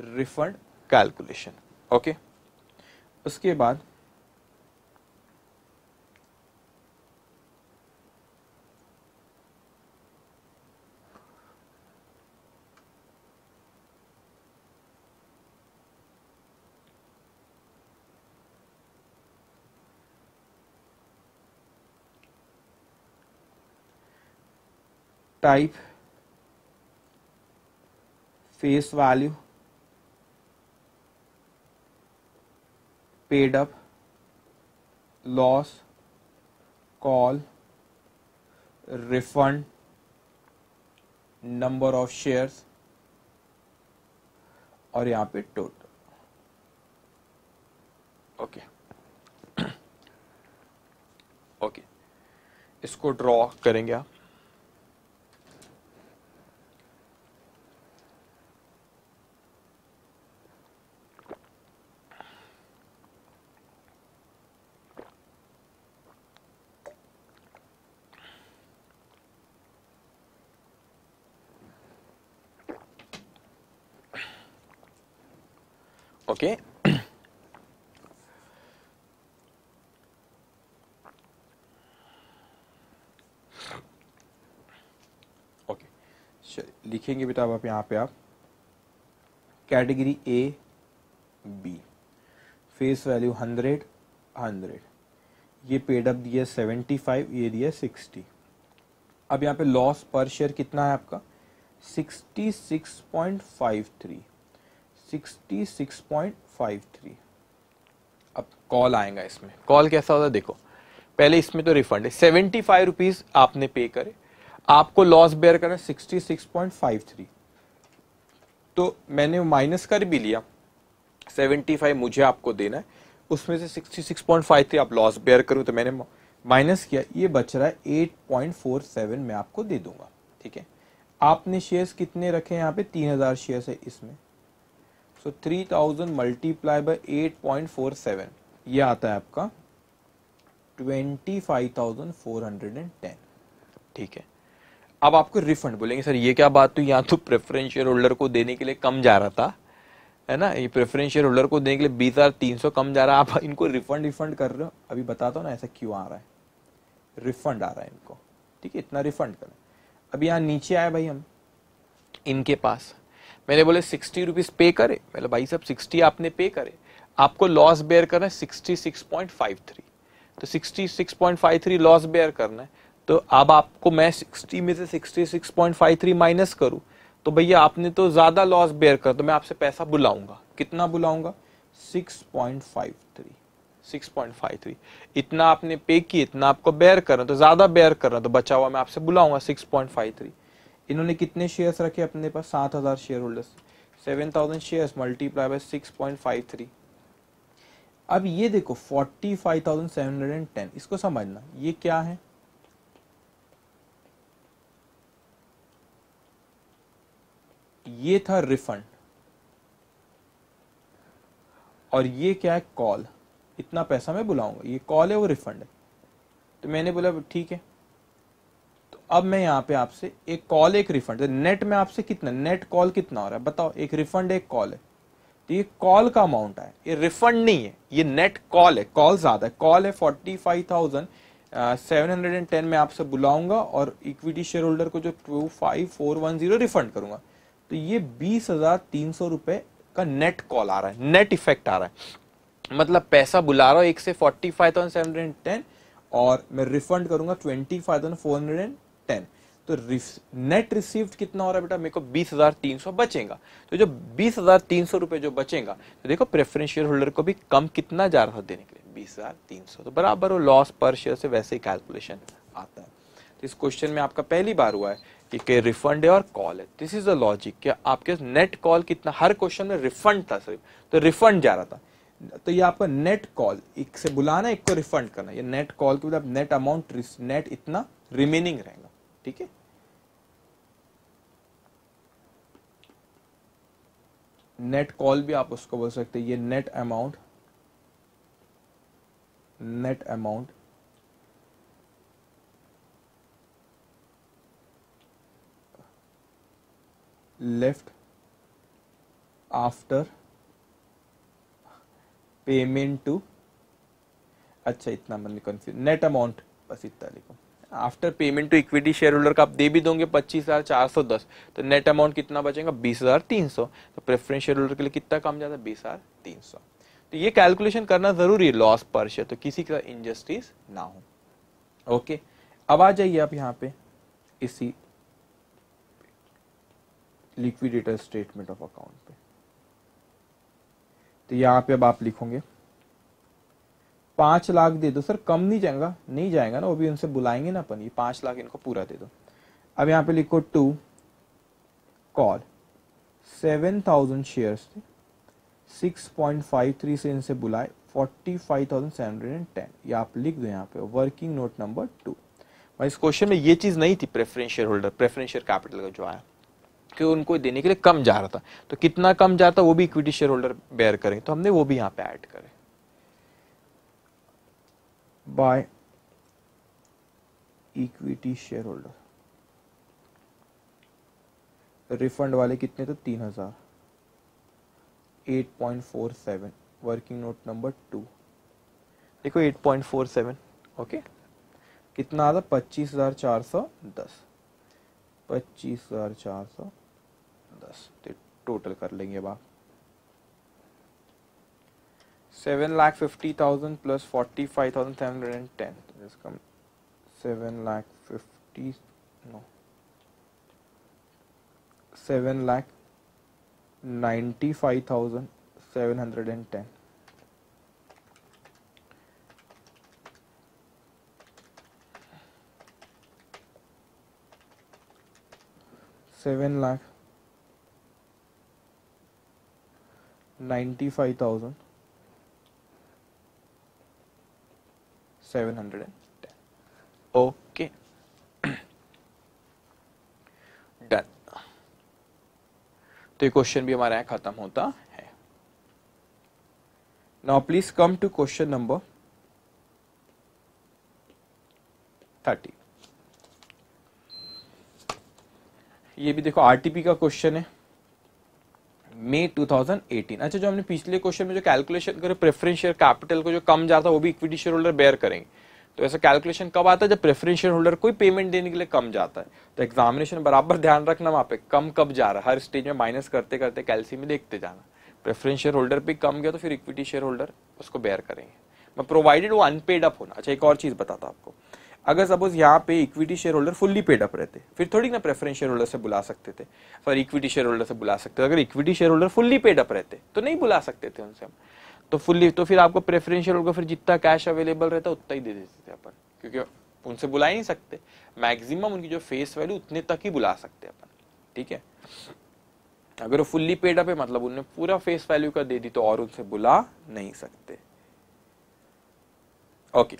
रिफंड कैलकुलेशन ओके। उसके बाद type, face value, paid up, loss, call, refund, number of shares और यहाँ पे टोटल ओके ओके। इसको ड्रॉ करेंगे आप। okay. ओके लिखेंगे बेटा आप यहाँ पे आप category A B face value hundred hundred ये पेड अप दिया सेवेंटी फाइव ये दिया सिक्सटी। अब यहाँ पे लॉस पर शेयर कितना है आपका sixty six point five three sixty six point five three. अब कॉल आएगा इसमें कॉल कैसा होता है देखो पहले इसमें तो रिफंड है सेवेंटी फाइव रुपीज आपने पे करे आपको लॉस बेयर करना sixty six point five three तो मैंने माइनस कर भी लिया सेवेंटी फाइव मुझे आपको देना है उसमें से sixty six point five three आप लॉस बेयर करूँ तो मैंने माइनस किया ये बच रहा है एट पॉइंट फोर सेवन मैं आपको दे दूंगा ठीक है। आपने शेयर्स कितने रखे हैं यहाँ पे तीन हजार शेयर्स है इसमें so three thousand multiply by eight point four seven ये आता है आपका twenty five thousand four hundred and ten ठीक है। अब आपको रिफंड बोलेंगे सर ये क्या बात तो यहाँ तो प्रेफरेंस शेयर होल्डर को देने के लिए कम जा रहा था है ना ये प्रेफरेंस शेयर होल्डर को देने के लिए बीस हजार तीन सौ कम जा रहा है आप इनको रिफंड रिफंड कर रहे हो अभी बताता हूँ ना ऐसा क्यों आ रहा है रिफंड आ रहा है इनको ठीक है इतना रिफंड करें। अब यहाँ नीचे आए भाई हम इनके पास मैंने बोले सिक्सटी रुपीज पे करे मतलब भाई साहब सिक्सटी आपने पे करे आपको लॉस बेयर करना है sixty six point five three तो sixty six point five three loss bear करना है तो अब आपको मैं सिक्सटी में से sixty six point five three minus करूँ तो भैया आपने तो ज़्यादा लॉस बेयर कर तो मैं आपसे पैसा बुलाऊंगा कितना बुलाऊंगा six point five three six point five three इतना आपने पे किया इतना आपको बेयर करना तो ज़्यादा बेयर करना तो बचा हुआ मैं आपसे बुलाऊंगा सिक्स पॉइंट फाइव थ्री। इन्होंने कितने शेयर्स रखे अपने पास सात हज़ार share holders seven thousand shares multiply by six point five three. अब ये देखो forty five thousand seven hundred and ten इसको समझना ये क्या है ये था रिफंड और ये क्या है कॉल इतना पैसा मैं बुलाऊंगा ये कॉल है वो रिफंड है तो मैंने बोला ठीक है। तो अब मैं यहाँ पे आपसे एक कॉल एक रिफंड नेट में आपसे कितना नेट कॉल कितना हो रहा है बताओ एक रिफंड एक कॉल है तो ये कॉल का अमाउंट है ये रिफंड नहीं है ये नेट कॉल है कॉल ज्यादा है कॉल है forty five thousand seven hundred and ten मैं आपसे बुलाऊंगा और इक्विटी शेयर होल्डर को जो two five four one zero refund करूंगा तो ये बीस हजार तीन सौ रुपए का नेट कॉल आ रहा है नेट इफेक्ट आ रहा है मतलब पैसा बुला रहा हूँ एक से forty five thousand seven hundred ten और मैं रिफंड करूंगा twenty five thousand four hundred and ten तो नेट रिसीव्ड कितना हो रहा है बेटा मेरे को बीस हजार तीन सौ बचेगा तो जो बीस हजार तीन सौ रुपए जो बचेगा तो देखो प्रेफरेंस शेयर होल्डर को भी कम कितना जा रहा था देने के लिए बीस हजार तीन सौ तो बराबर वो लॉस पर शेयर से वैसे ही कैलकुलेशन आता है। तो इस क्वेश्चन में आपका पहली बार हुआ है कि रिफंड है और कॉल है दिस इज द लॉजिक क्या आपके नेट कॉल कितना हर क्वेश्चन में रिफंड था सिर्फ तो रिफंड जा रहा था तो ये आपका नेट कॉल एक से बुलाना एक को रिफंड करना ये नेट कॉल के मतलब नेट अमाउंट नेट इतना रिमेनिंग रहेगा ठीक है। नेट कॉल भी आप उसको बोल सकते हैं ये net amount net amount left after payment to अच्छा इतना मन कंफ्यूज नेट अमाउंट बस इतना लिखो after payment to equity share holder का आप दे भी दोगे पच्चीस हजार चार सौ दस तो नेट अमाउंट कितना बचेगा बीस हजार तीन सौ तो प्रेफरेंस शेयर होल्डर के लिए कितना कम जाता है बीस हजार तीन सौ तो ये कैलकुलेशन करना जरूरी है लॉस पर शेयर तो किसी का इनजस्टिस ना हो ओके। अब आ जाइए आप यहाँ पे इसी लिक्विडेटर स्टेटमेंट ऑफ अकाउंट पे तो यहाँ पे अब आप लिखोगे पांच लाख दे दो सर कम नहीं जाएगा नहीं जाएगा ना वो भी उनसे बुलाएंगे ना अपन ये पांच लाख इनको पूरा दे दो। अब यहाँ पे लिखो to call seven thousand shares six point five three से इनसे बुलाए forty five thousand seven hundred and ten ये आप लिख दो यहाँ पे वर्किंग नोट नंबर टू। इस क्वेश्चन में ये चीज नहीं थी preference share holder preference share capital का जो आया कि उनको देने के लिए कम जा रहा था तो कितना कम जाता वो भी इक्विटी शेयर होल्डर बेयर करें तो हमने वो भी यहाँ पे ऐड करें by equity share holder refund वाले कितने थे तीन हजार eight point four seven, working note number two. देखो eight point four seven, okay कितना आता पच्चीस हज़ार चार सौ दस, पच्चीस हज़ार चार सौ दस टोटल कर लेंगे। अब आप seven lakh fifty thousand plus forty five thousand seven hundred and ten इसका seven lakh fifty no seven lakh ninety five thousand seven hundred and ten seven lakh ninety five thousand seven hundred and ten. Okay done, तो ये क्वेश्चन भी हमारा खत्म होता है। Now please come to question number thirty. ये भी देखो आरटीपी का क्वेश्चन है, मई टू थाउजेंड एटीन। अच्छा, जो हमने पिछले क्वेश्चन में जो कैलकुलेशन करे प्रेफरेंस शेयर कैपिटल को जो कम जाता है वो भी इक्विटी शेयर होल्डर बेयर करेंगे। तो ऐसा कैलकुलेशन कब आता है? जब प्रेफरेंस शेयर होल्डर कोई पेमेंट देने के लिए कम जाता है। तो एग्जामिनेशन बराबर ध्यान रखना वहाँ पे कम कब जा रहा है, हर स्टेज में माइनस करते करते कैलसी में देखते जाना। प्रेफरेंस शेयर होल्डर पे कम गया तो फिर इक्विटी शेयर होल्डर उसको बेयर करेंगे, प्रोवाइडेड वो अनपेड अप होना। अच्छा, एक और चीज बताता आपको, अगर सपोज यहाँ पे equity share holder fully paid up रहते फिर थोड़ी ना प्रेफरेंस शेयर होल्डर से बुला सकते थे, सॉरी इक्विटी शेयर होल्डर से बुला सकते थे। अगर equity share holder fully paid up रहते तो नहीं बुला सकते थे उनसे हम, तो फुल्ली तो फिर आपको प्रेफरेंस शेयर होल्डर फिर जितना कैश अवेलेबल रहता उतना ही दे देते थे अपन, क्योंकि उनसे बुला ही नहीं सकते। मैक्सिमम उनकी जो फेस वैल्यू उतने तक ही बुला सकते अपन, ठीक है। अगर वो फुल्ली पेड अप है मतलब उन्हें पूरा फेस वैल्यू का दे दी तो और उनसे बुला नहीं सकते। Okay,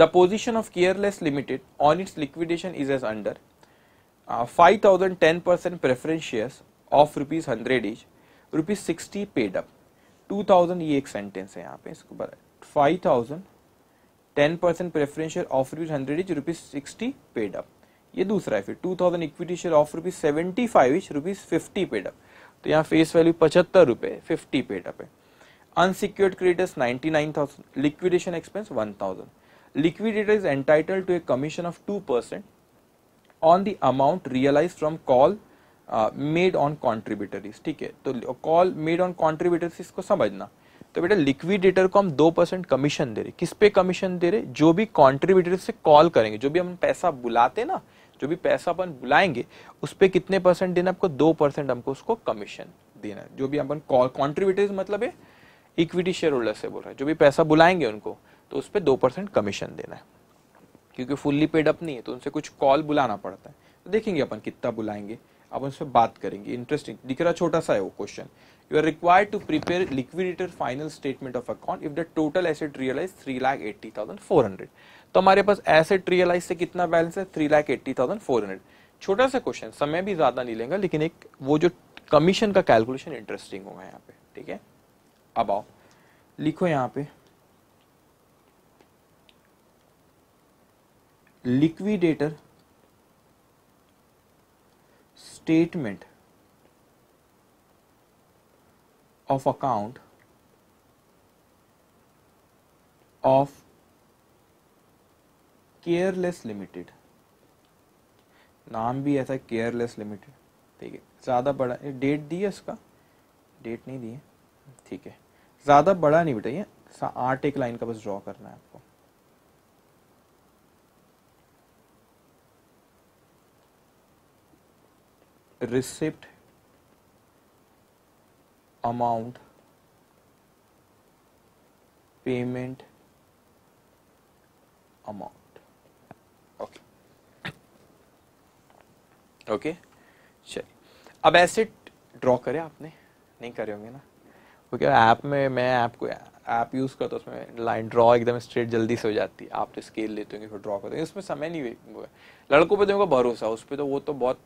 the position of Careless Limited on its liquidation is as under: uh, five thousand ten percent preference shares of rupees hundred each, rupees sixty paid up, two thousand। ये एक sentence है यहाँ पे, इसको बताए five thousand ten percent preference share of rupees hundred each, rupees sixty paid up। ये दूसरा है। फिर two thousand equity share of rupees seventy five each, rupees fifty paid up। तो यहाँ face value पचहत्तर रुपए फिफ्टी paid up है। unsecured creditors ninety nine thousand, liquidation expense one thousand। Liquidator is entitled to a commission of two percent on the amount realized from call uh, made on contributories, ठीक है। तो call made on contributories इसको समझना। तो बेटा liquidator को हम दो परसेंट कमीशन दे रहे, किस पे कमीशन दे रहे? जो भी contributories से कॉल करेंगे, जो भी हम पैसा बुलाते ना, जो भी पैसा अपन बुलाएंगे उस पे कितने परसेंट देना आपको? दो परसेंट हमको उसको कमीशन देना है। जो भी अपन कॉल कॉन्ट्रीब्यूटरीज मतलब है इक्विटी शेयर होल्डर से बोल रहा है, जो भी पैसा बुलाएंगे उनको तो उस पर दो परसेंट कमीशन देना है, क्योंकि फुल्ली पेड अप नहीं है तो उनसे कुछ कॉल बुलाना पड़ता है। तो देखेंगे अपन कितना बुलाएंगे, अपन उस पर बात करेंगे। इंटरेस्टिंग दिख रहा, छोटा सा है वो question. You are required to prepare liquidator final statement of account if the total asset realise three lakh eighty thousand four hundred. तो हमारे पास एसेट रियलाइज से कितना बैलेंस है? Three lakh eighty thousand four hundred. छोटा सा क्वेश्चन, समय भी ज्यादा नहीं लेगा, लेकिन एक वो जो कमीशन का कैलकुलेशन इंटरेस्टिंग होगा यहाँ पे, ठीक है। अब आओ लिखो यहाँ पे liquidator statement of account of careless limited. नाम भी ऐसा केयरलेस लिमिटेड, ठीक है। ज्यादा बड़ा डेट दी है, इसका डेट नहीं दी है, ठीक है। ज्यादा बड़ा नहीं बेटा, ये आठ एक लाइन का बस ड्रॉ करना है आपको। Receipt amount payment amount, okay okay चलिए। अब एसेट ड्रॉ करें आपने, नहीं करे होंगे ना, क्योंकि ऐप में मैं आपको ऐप यूज करता हूँ, उसमें लाइन ड्रॉ एकदम स्ट्रेट जल्दी से हो जाती है। आप तो स्केल लेते होंगे फिर ड्रॉ करते हैं, उसमें समय नहीं। लड़कों पे तो भरोसा, उस पर तो वो तो बहुत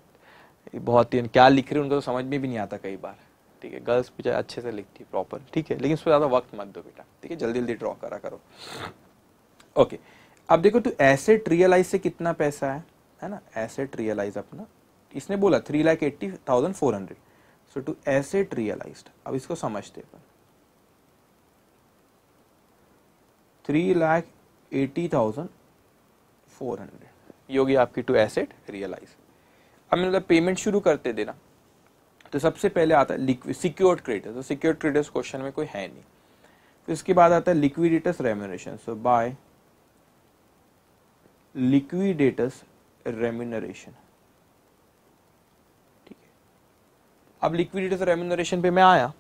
बहुत ही क्या लिख रहे हैं उनको तो समझ में भी नहीं आता कई बार, ठीक है। गर्ल्स बेचारे अच्छे से लिखती है प्रॉपर, ठीक है, लेकिन उस पर ज़्यादा वक्त मत दो बेटा, ठीक है। जल्दी जल्दी ड्रॉ करा करो, ओके। अब देखो तो एसेट रियलाइज से कितना पैसा है, है ना। एसेट रियलाइज अपना इसने बोला three lakh eighty thousand four hundred, so to asset realised, अब इसको समझते हैं। Three lakh eighty thousand four hundred ये होगी आपकी टू एसेट रियलाइज। अब मतलब पेमेंट शुरू करते देना, तो सबसे पहले आता है सिक्योर्ड क्रेडिटर्स, तो सिक्योर्ड क्रेडिटर्स क्वेश्चन में कोई है नहीं। तो इसके बाद आता है liquidators remuneration, so by liquidators remuneration, ठीक है। अब लिक्विडेटर्स रेम्यूनरेशन पे मैं आया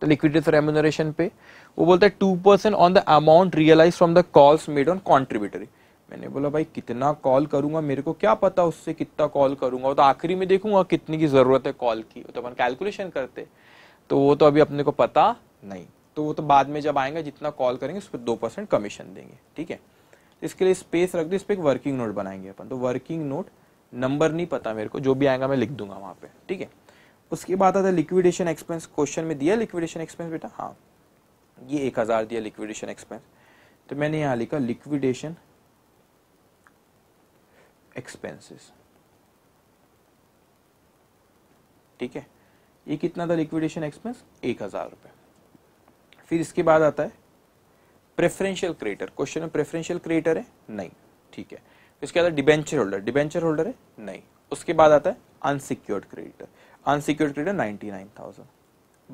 तो लिक्विडेटर्स रेम्यूनरेशन पे वो बोलता है two percent on the amount realise from the calls made on contributory. मैंने बोला भाई कितना कॉल करूंगा, मेरे को क्या पता उससे कितना कॉल करूंगा, वो तो आखिरी में देखूंगा कितनी की जरूरत है कॉल की, वो तो अपन कैलकुलेशन करते, तो वो तो अभी अपने को पता नहीं, तो वो तो बाद में जब आएंगे जितना कॉल करेंगे उस पर दो परसेंट कमीशन देंगे, ठीक है। इसके लिए स्पेस रख दो, इस पर एक वर्किंग नोट बनाएंगे अपन, तो वर्किंग नोट नंबर नहीं पता मेरे को, जो भी आएगा मैं लिख दूंगा वहाँ पे, ठीक है। उसके बाद आता है लिक्विडेशन एक्सपेंस, क्वेश्चन में दिया लिक्विडेशन एक्सपेंस बेटा, हाँ ये एक हज़ार दिया लिक्विडेशन एक्सपेंस, तो मैंने यहाँ लिखा लिक्विडेशन एक्सपेंसेस, ठीक है। ये कितना था लिक्विडेशन एक्सपेंस, एक हजार रुपए। फिर इसके बाद आता है प्रेफरेंशियल क्रेडिटर, क्वेश्चन में प्रेफरेंशियल क्रेडिटर है नहीं, ठीक है। इसके बाद डिबेंचर होल्डर, डिबेंचर होल्डर है नहीं। उसके बाद आता है unsecured creditor, unsecured creditor ninety nine thousand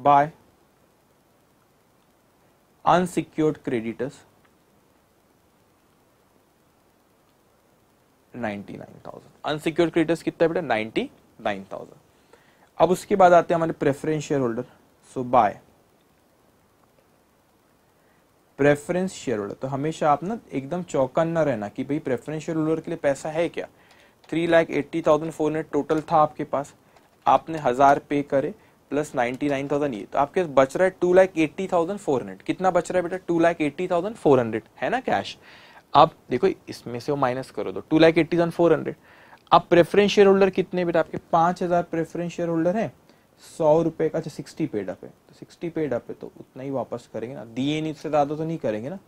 by unsecured creditors ninety nine thousand, unsecured creditors कितना है बेटा नाइन्टी नाइन थाउजेंड। अब उसके बाद आते हैं हमारे preference share holder, so by preference share holder, तो हमेशा आप ना एकदम चौकन्ना रहना कि भाई प्रेफरेंस शेयर होल्डर के लिए पैसा है क्या। Three lakh eighty thousand four hundred total था आपके पास, आपने हजार पे करे प्लस नाइन्टी नाइन थाउजेंड ये, तो आपके पास बच रहा है two lakh eighty thousand four hundred कितना बच रहा है बेटा two lakh eighty thousand four hundred है ना कैश। आप देखो इसमें से वो माइनस करो दो, two lakh eighty thousand four hundred. अब प्रेफरेंस शेयर होल्डर कितने बेटा आपके पाँच हज़ार प्रेफरेंस शेयर होल्डर है, सौ रुपये का, अच्छा सिक्सटी पेड अप है, तो सिक्सटी पेड अप है तो उतना ही वापस करेंगे ना, दिए नहीं उससे ज़्यादा तो नहीं करेंगे ना,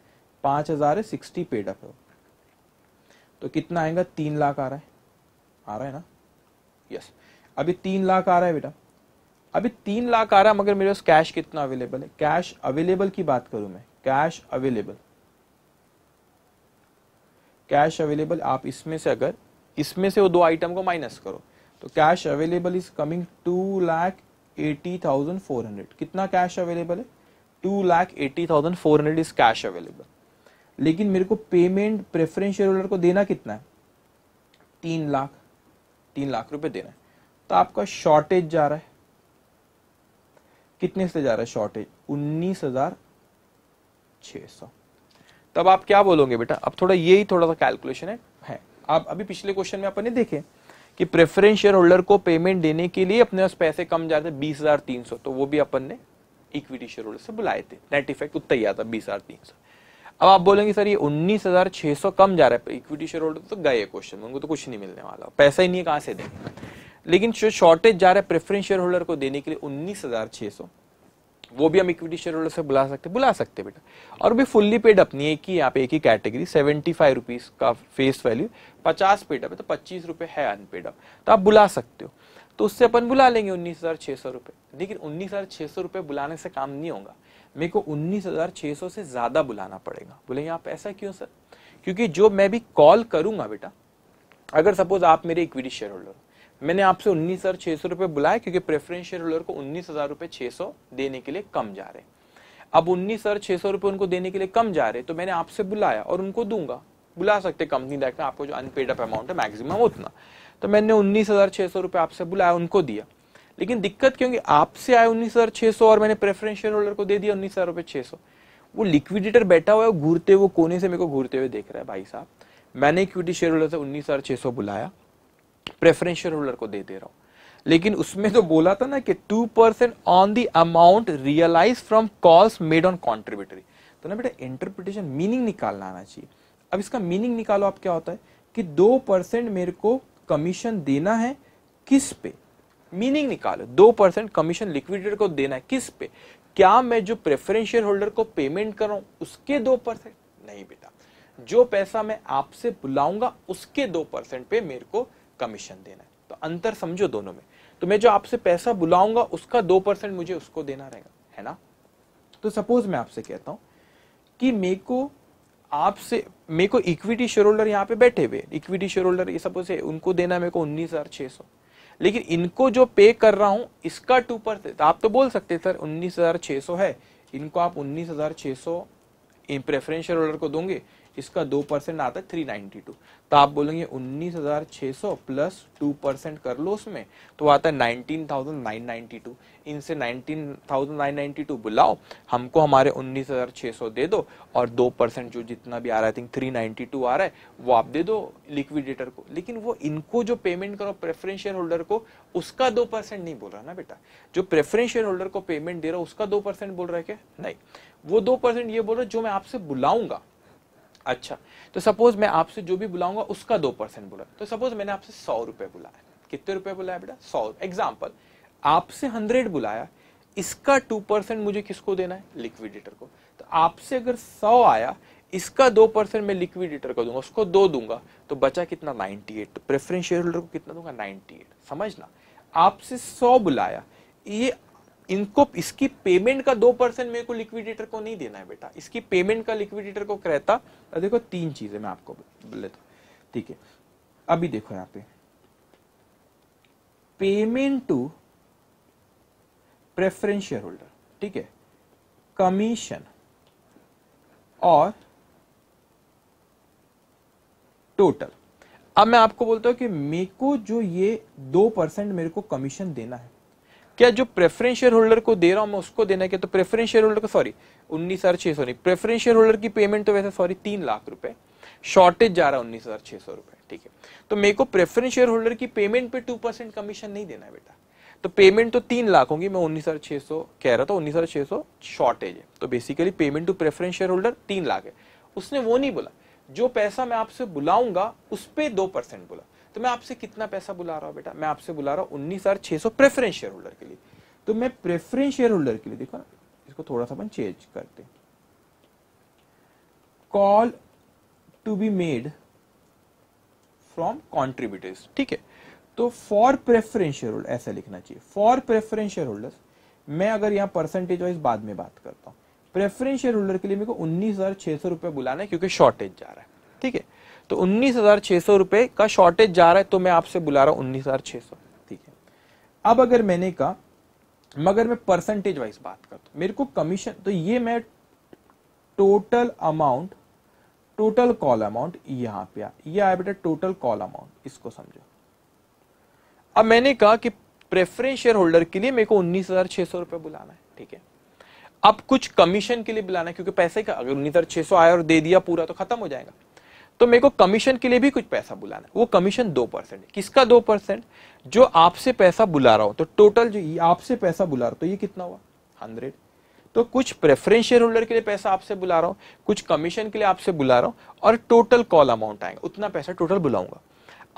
पाँच हज़ार है सिक्सटी पेड अप है, तो कितना आएगा तीन लाख आ रहा है, आ रहा है ना, यस अभी तीन लाख आ रहा है बेटा, अभी तीन लाख आ रहा है, मगर मेरे पास कैश कितना अवेलेबल है। कैश अवेलेबल की बात करूँ मैं, कैश अवेलेबल, कैश अवेलेबल आप इसमें से अगर इसमें से वो दो आइटम को माइनस करो तो cash available is coming two lakh eighty thousand four hundred. कितना कैश अवेलेबल है, two lakh eighty thousand four hundred is cash available. लेकिन मेरे को पेमेंट प्रेफरेंस शेयर होल्डर को देना कितना है, तीन लाख तीन लाख रुपए देना है, तो आपका शॉर्टेज जा रहा है कितने से जा रहा है, शॉर्टेज उन्नीस हजार छः सौ। तब आप क्या बोलोगे बेटा, अब थोड़ा ये ही थोड़ा सा कैलकुलेशन है, है। आप अभी पिछले क्वेश्चन में आपने देखे कि प्रेफरेंस शेयर होल्डर को पेमेंट देने के लिए अपने पास पैसे कम जाते बीस हजार तीन सौ, तो वो भी अपन ने इक्विटी शेयर होल्डर से बुलाए थे, नेट इफेक्ट उतना ही आता बीस हजार तीन सौ। अब आप बोलेंगे सर ये उन्नीस हजार छह सौ कम जा रहा है, इक्विटी शेयर होल्डर तो गए क्वेश्चन, उनको तो कुछ नहीं मिलने वाला, पैसा ही नहीं है कहाँ से देंगे। लेकिन शॉर्टेज जा रहा है प्रेफरेंस शेयर होल्डर को देने के लिए उन्नीस हजार छह सौ, वो भी हम इक्विटी शेयर होल्डर से बुला सकते बुला सकते बेटा, और भी फुल्ली पेड अप नहीं, एक ही यहाँ पे एक ही कैटेगरी, सेवेंटी फाइव रुपीज का फेस वैल्यू, पचास पेड अप है तो पच्चीस रुपए है अनपेड अप, तो आप बुला सकते हो, तो उससे अपन बुला लेंगे उन्नीस हजार छह सौ रुपए। लेकिन उन्नीस हजार छह सौ रुपए बुलाने से काम नहीं होगा, मेरे को उन्नीस हजार छह सौ से ज्यादा बुलाना पड़ेगा। बोलेंगे आप ऐसा क्यों सर, क्योंकि जो मैं भी कॉल करूंगा बेटा, अगर सपोज आप मेरे इक्विटी शेयर होल्डर, मैंने आपसे उन्नीस हजार छह सौ रुपए बुलाया क्योंकि प्रेफरेंस शेयर होल्डर को उन्नीस हजार रुपए छह सौ देने के लिए कम जा रहे, अब उन्नीस हजार छह सौ रुपए उनको देने के लिए कम जा रहे, तो मैंने आपसे बुलाया और उनको दूंगा, बुला सकते कंपनी डायरेक्ट में, आपको जो अनपेड अप अमाउंट है मैक्सिमम उतना, तो मैंने उन्नीस हजार छह सौ रुपए आपसे बुलाया उनको दिया। लेकिन दिक्कत क्योंकि आपसे आए उन्नीस हजार छह सौ और मैंने प्रेफरेंस शेयर होल्डर को दे दिया उन्नीस हजार रुपए छह सौ, वो लिक्विडेटर बैठा हुआ है घूरते हुए कोने से मेरे को घूरते हुए देख रहा है, भाई साहब मैंने इक्विटी शेयर होल्डर से उन्नीस हजार छह सौ बुलाया, प्रेफरेंस शेयर होल्डर को दे दे रहा हूँ, लेकिन उसमें तो बोला था ना कि two percent on the amount realise from calls made on contributory, तो ना बेटा इंटरप्रिटेशन मीनिंग निकालना आना चाहिए। अब इसका मीनिंग निकालो, आप क्या होता है कि दो परसेंट मेरे को कमीशन देना है, किस पे, मीनिंग निकालो, दो परसेंट कमीशन लिक्विडेटर को देना है किस पे, क्या मैं जो प्रेफरेंस शेयर होल्डर को पेमेंट कर रहा हूँ उसके दो परसेंट नहीं बेटा, जो पैसा मैं आपसे बुलाऊंगा उसके दो परसेंट पे मेरे को कमीशन देना है, तो अंतर समझो दोनों में। तो मैं जो आपसे पैसा बुलाऊंगा उसका दो परसेंट मुझे उसको देना रहेगा, है ना। तो सपोज मैं आपसे कहता हूं कि मेरे को आपसे मेरे को इक्विटी शेयर होल्डर यहाँ पे बैठे हुए इक्विटी शेयर होल्डर ये सपोज है उनको देना मेरे को उन्नीस हजार छह सौ, लेकिन इनको जो पे कर रहा हूँ इसका टू परसेंट। आप तो बोल सकते सर उन्नीस हजार छह सौ है, इनको आप उन्नीस हजार छह सौ प्रेफरेंस शेयर होल्डर को दोगे, इसका दो परसेंट आता है थ्री नाइन्टी टू। तो आप बोलेंगे उन्नीस हजार छह सौ प्लस टू परसेंट कर लो उसमें तो आता है nineteen thousand nine ninety two. इनसे nineteen thousand nine ninety two बुलाओ, हमको हमारे उन्नीस हजार छह सौ दे दो और दो परसेंट जो जितना भी आ रहा है, I think three ninety two आ रहा है, वो आप दे दो लिक्विडेटर को। लेकिन वो इनको जो पेमेंट करो प्रेफरेंस शेयर होल्डर को उसका दो परसेंट नहीं बोल रहा ना बेटा, जो प्रेफरेंस शेयर होल्डर को पेमेंट दे रहा है उसका दो परसेंट बोल रहा है क्या? नहीं, वो दो परसेंट ये बोल रहा है जो मैं आपसे बुलाऊंगा। अच्छा, तो सपोज मैं आपसे जो भी बुलाऊंगा उसका दो परसेंट बोला। तो सपोज मैंने आपसे सौ रुपए बुलाया, कितने रुपए बुलाया बेटा? सौ। एग्जाम्पल आपसे हंड्रेड बुलाया, इसका टू परसेंट मुझे किसको देना है? लिक्विडेटर को। तो आपसे अगर सौ आया, इसका दो परसेंट मैं लिक्विडेटर को दूंगा, उसको दो दूंगा, तो बचा कितना? Ninety eight. तो प्रेफरेंस शेयर होल्डर को कितना दूंगा? Ninety eight. समझना, आपसे सौ बुलाया, ये इनको इसकी पेमेंट का दो परसेंट मेरे को लिक्विडेटर को नहीं देना है बेटा, इसकी पेमेंट का लिक्विडेटर को कहता। देखो तीन चीजें मैं आपको लेता हूं, ठीक है। अभी देखो यहाँ पे payment to preference share holder, ठीक है, कमीशन और टोटल। अब मैं आपको बोलता हूं कि मेरे को जो ये दो परसेंट मेरे को कमीशन देना है, क्या जो प्रेफरेंस शेयर होल्डर को दे रहा हूं मैं उसको देना क्या? तो प्रेफरेंस शेयर होल्डर को सॉरी उन्नीस हजार छह सौ नहीं, प्रेफरेंस शेयर होल्डर की पेमेंट तो वैसे सॉरी तीन लाख रुपए शॉर्टेज जा रहा है, उन्नीस हजार छह सौ रुपए, ठीक है। तो मेरे को प्रेफरेंस शेयर होल्डर की पेमेंट पे टू परसेंट कमीशन नहीं देना है बेटा। तो पेमेंट तो तीन लाख होगी, मैं उन्नीस हजार छह सौ कह रहा था, उन्नीस हजार छह सौ शॉर्टेज है, तो basically payment to preference share holder तीन लाख है। उसने वो नहीं बोला, जो पैसा मैं आपसे बुलाऊंगा उस पर दो परसेंट बोला। तो मैं आपसे कितना पैसा बुला रहा हूँ बेटा? मैं आपसे बुला रहा हूँ उन्नीस हजार छह सौ प्रेफरेंस शेयर होल्डर के लिए। तो मैं प्रेफरेंस शेयर होल्डर के लिए देखो ना, इसको थोड़ा सा अपन चेंज करते, call to be made from contributors, ठीक है। तो फॉर प्रेफरेंस शेयर होल्डर ऐसा लिखना चाहिए, फॉर प्रेफरेंस शेयर होल्डर। मैं अगर यहाँ परसेंटेज वाइज बाद में बात करता हूँ, प्रेफरेंस शेयर होल्डर के लिए मेरे को उन्नीस हजार छह सौ रुपए बुलाना है क्योंकि शॉर्टेज जा रहा है, ठीक है। तो उन्नीस हजार छह सौ रुपए का शॉर्टेज जा रहा है, तो मैं आपसे बुला रहा हूं उन्नीस हजार छह सौ, ठीक है। अब अगर मैंने कहा, मगर मैं परसेंटेज वाइज बात करता हूं, मेरे को कमीशन, तो ये मैं total amount, total call amount यहां पे आ, ये आया बेटा टोटल कॉल अमाउंट, इसको समझो। अब मैंने कहा कि प्रेफरेंस शेयर होल्डर के लिए मेरे को उन्नीस हजार छह सौ रुपए बुलाना है, ठीक है। अब कुछ कमीशन के लिए बुलाना है क्योंकि पैसे का अगर उन्नीस हजार छह सौ आया और दे दिया पूरा तो खत्म हो जाएगा। तो मेरे को कमीशन के लिए भी कुछ पैसा बुलाना है, वो कमीशन दो परसेंट। किसका दो परसेंट? जो आपसे पैसा बुला रहा हूं। तो टोटल जो आपसे पैसा बुला रहा हूं, तो ये कितना हुआ? हंड्रेड। तो कुछ प्रेफरेंस शेयर होल्डर के लिए पैसा आपसे बुला रहा हूँ, कुछ कमीशन के लिए आपसे बुला रहा हूँ, और टोटल कॉल अमाउंट आएगा, उतना पैसा टोटल बुलाऊंगा।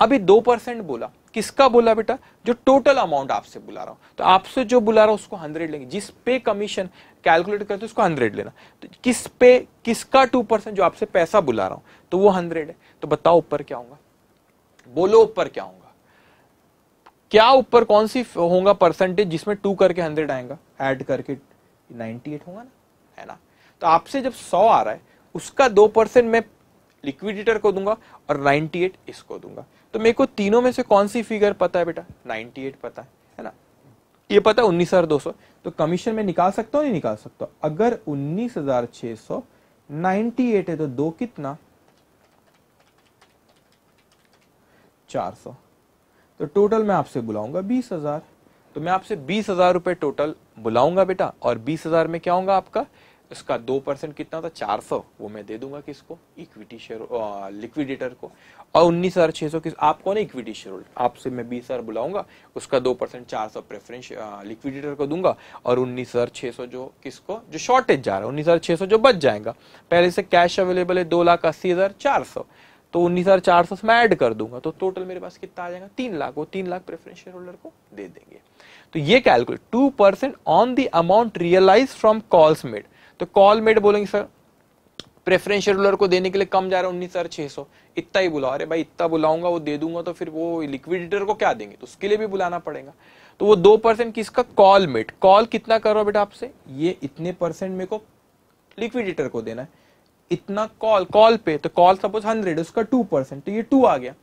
अभी दो परसेंट बोला, किसका बोला बेटा? जो टोटल अमाउंट आपसे बुला रहा हूँ। तो आपसे जो बुला रहा हूँ उसको हंड्रेड लेंगे, जिस पे कमीशन कैलकुलेट करते उसको हंड्रेड लेना। तो किस पे, किसका टू परसेंट? जो आपसे पैसा बुला रहा हूँ, तो वो हंड्रेड है। तो बताओ ऊपर क्या होगा? बोलो ऊपर क्या होगा? क्या ऊपर कौन सी होगा परसेंटेज जिसमें टू करके हंड्रेड आएगा? ऐड करके नाइनटी एट होगा ना, है ना। तो आपसे जब सौ आ रहा है उसका दो परसेंट मैं लिक्विडेटर को दूंगा और नाइनटी एट इसको दूंगा। तो मेरे को तीनों में से कौन सी फिगर पता है बेटा? नाइनटी एट पता है, है ना। ये पता है उन्नीस हजार दो सौ। तो कमीशन में निकाल सकता हूँ, नहीं निकाल सकता? अगर उन्नीस हजार छह सौ नाइनटी एट है तो दो कितना? चार सौ। तो टोटल मैं आपसे बुलाऊंगा बीस हजार। तो मैं आपसे बीस हजार रुपए टोटल बुलाऊंगा बेटा, और बीस हजार में क्या होगा आपका? इसका दो परसेंट कितना था? चार सौ। वो मैं दे दूंगा किसको? इक्विटी शेयर लिक्विडेटर को। और उन्नीस हजार छह सौ किस आप कौन है? Equity share holder. आपसे मैं बीस हजार बुलाऊंगा, उसका दो परसेंट चार सौ प्रेफरेंस लिक्विडेटर को दूंगा, और उन्नीस हजार छह सौ जो किसको, जो शॉर्टेज जा रहा है, उन्नीस हजार छह सौ जो बच जाएगा। पहले से कैश अवेलेबल है दो लाख अस्सी हजार चार सौ, तो उन्नीस हजार चार सौ मैं ऐड कर दूंगा, तो टोटल मेरे पास कितना आ जाएगा? तीन लाख। वो तीन लाख प्रेफरेंस शेयर होल्डर को दे देंगे। तो ये calculate two percent on the amount realise from calls made. तो कॉल मेड बोलेंगे सर प्रेफरेंस शेयर होल्डर को देने के लिए कम जा रहा है उन्नीस हजार छह सौ, इतना ही बुलाओ। अरे भाई इतना बुलाऊंगा, वो दे दूंगा, तो फिर वो लिक्विडेटर को क्या देंगे? तो उसके लिए भी बुलाना पड़ेगा। तो वो दो परसेंट किसका? Call met. कॉल कितना कर रहा हो बेटा आपसे, ये इतने परसेंट मेरे को लिक्विडेटर को देना है, इतना कॉल कॉल पे। तो कॉल सपोज हंड्रेड, उसका टू परसेंट, तो ये टू आ गया।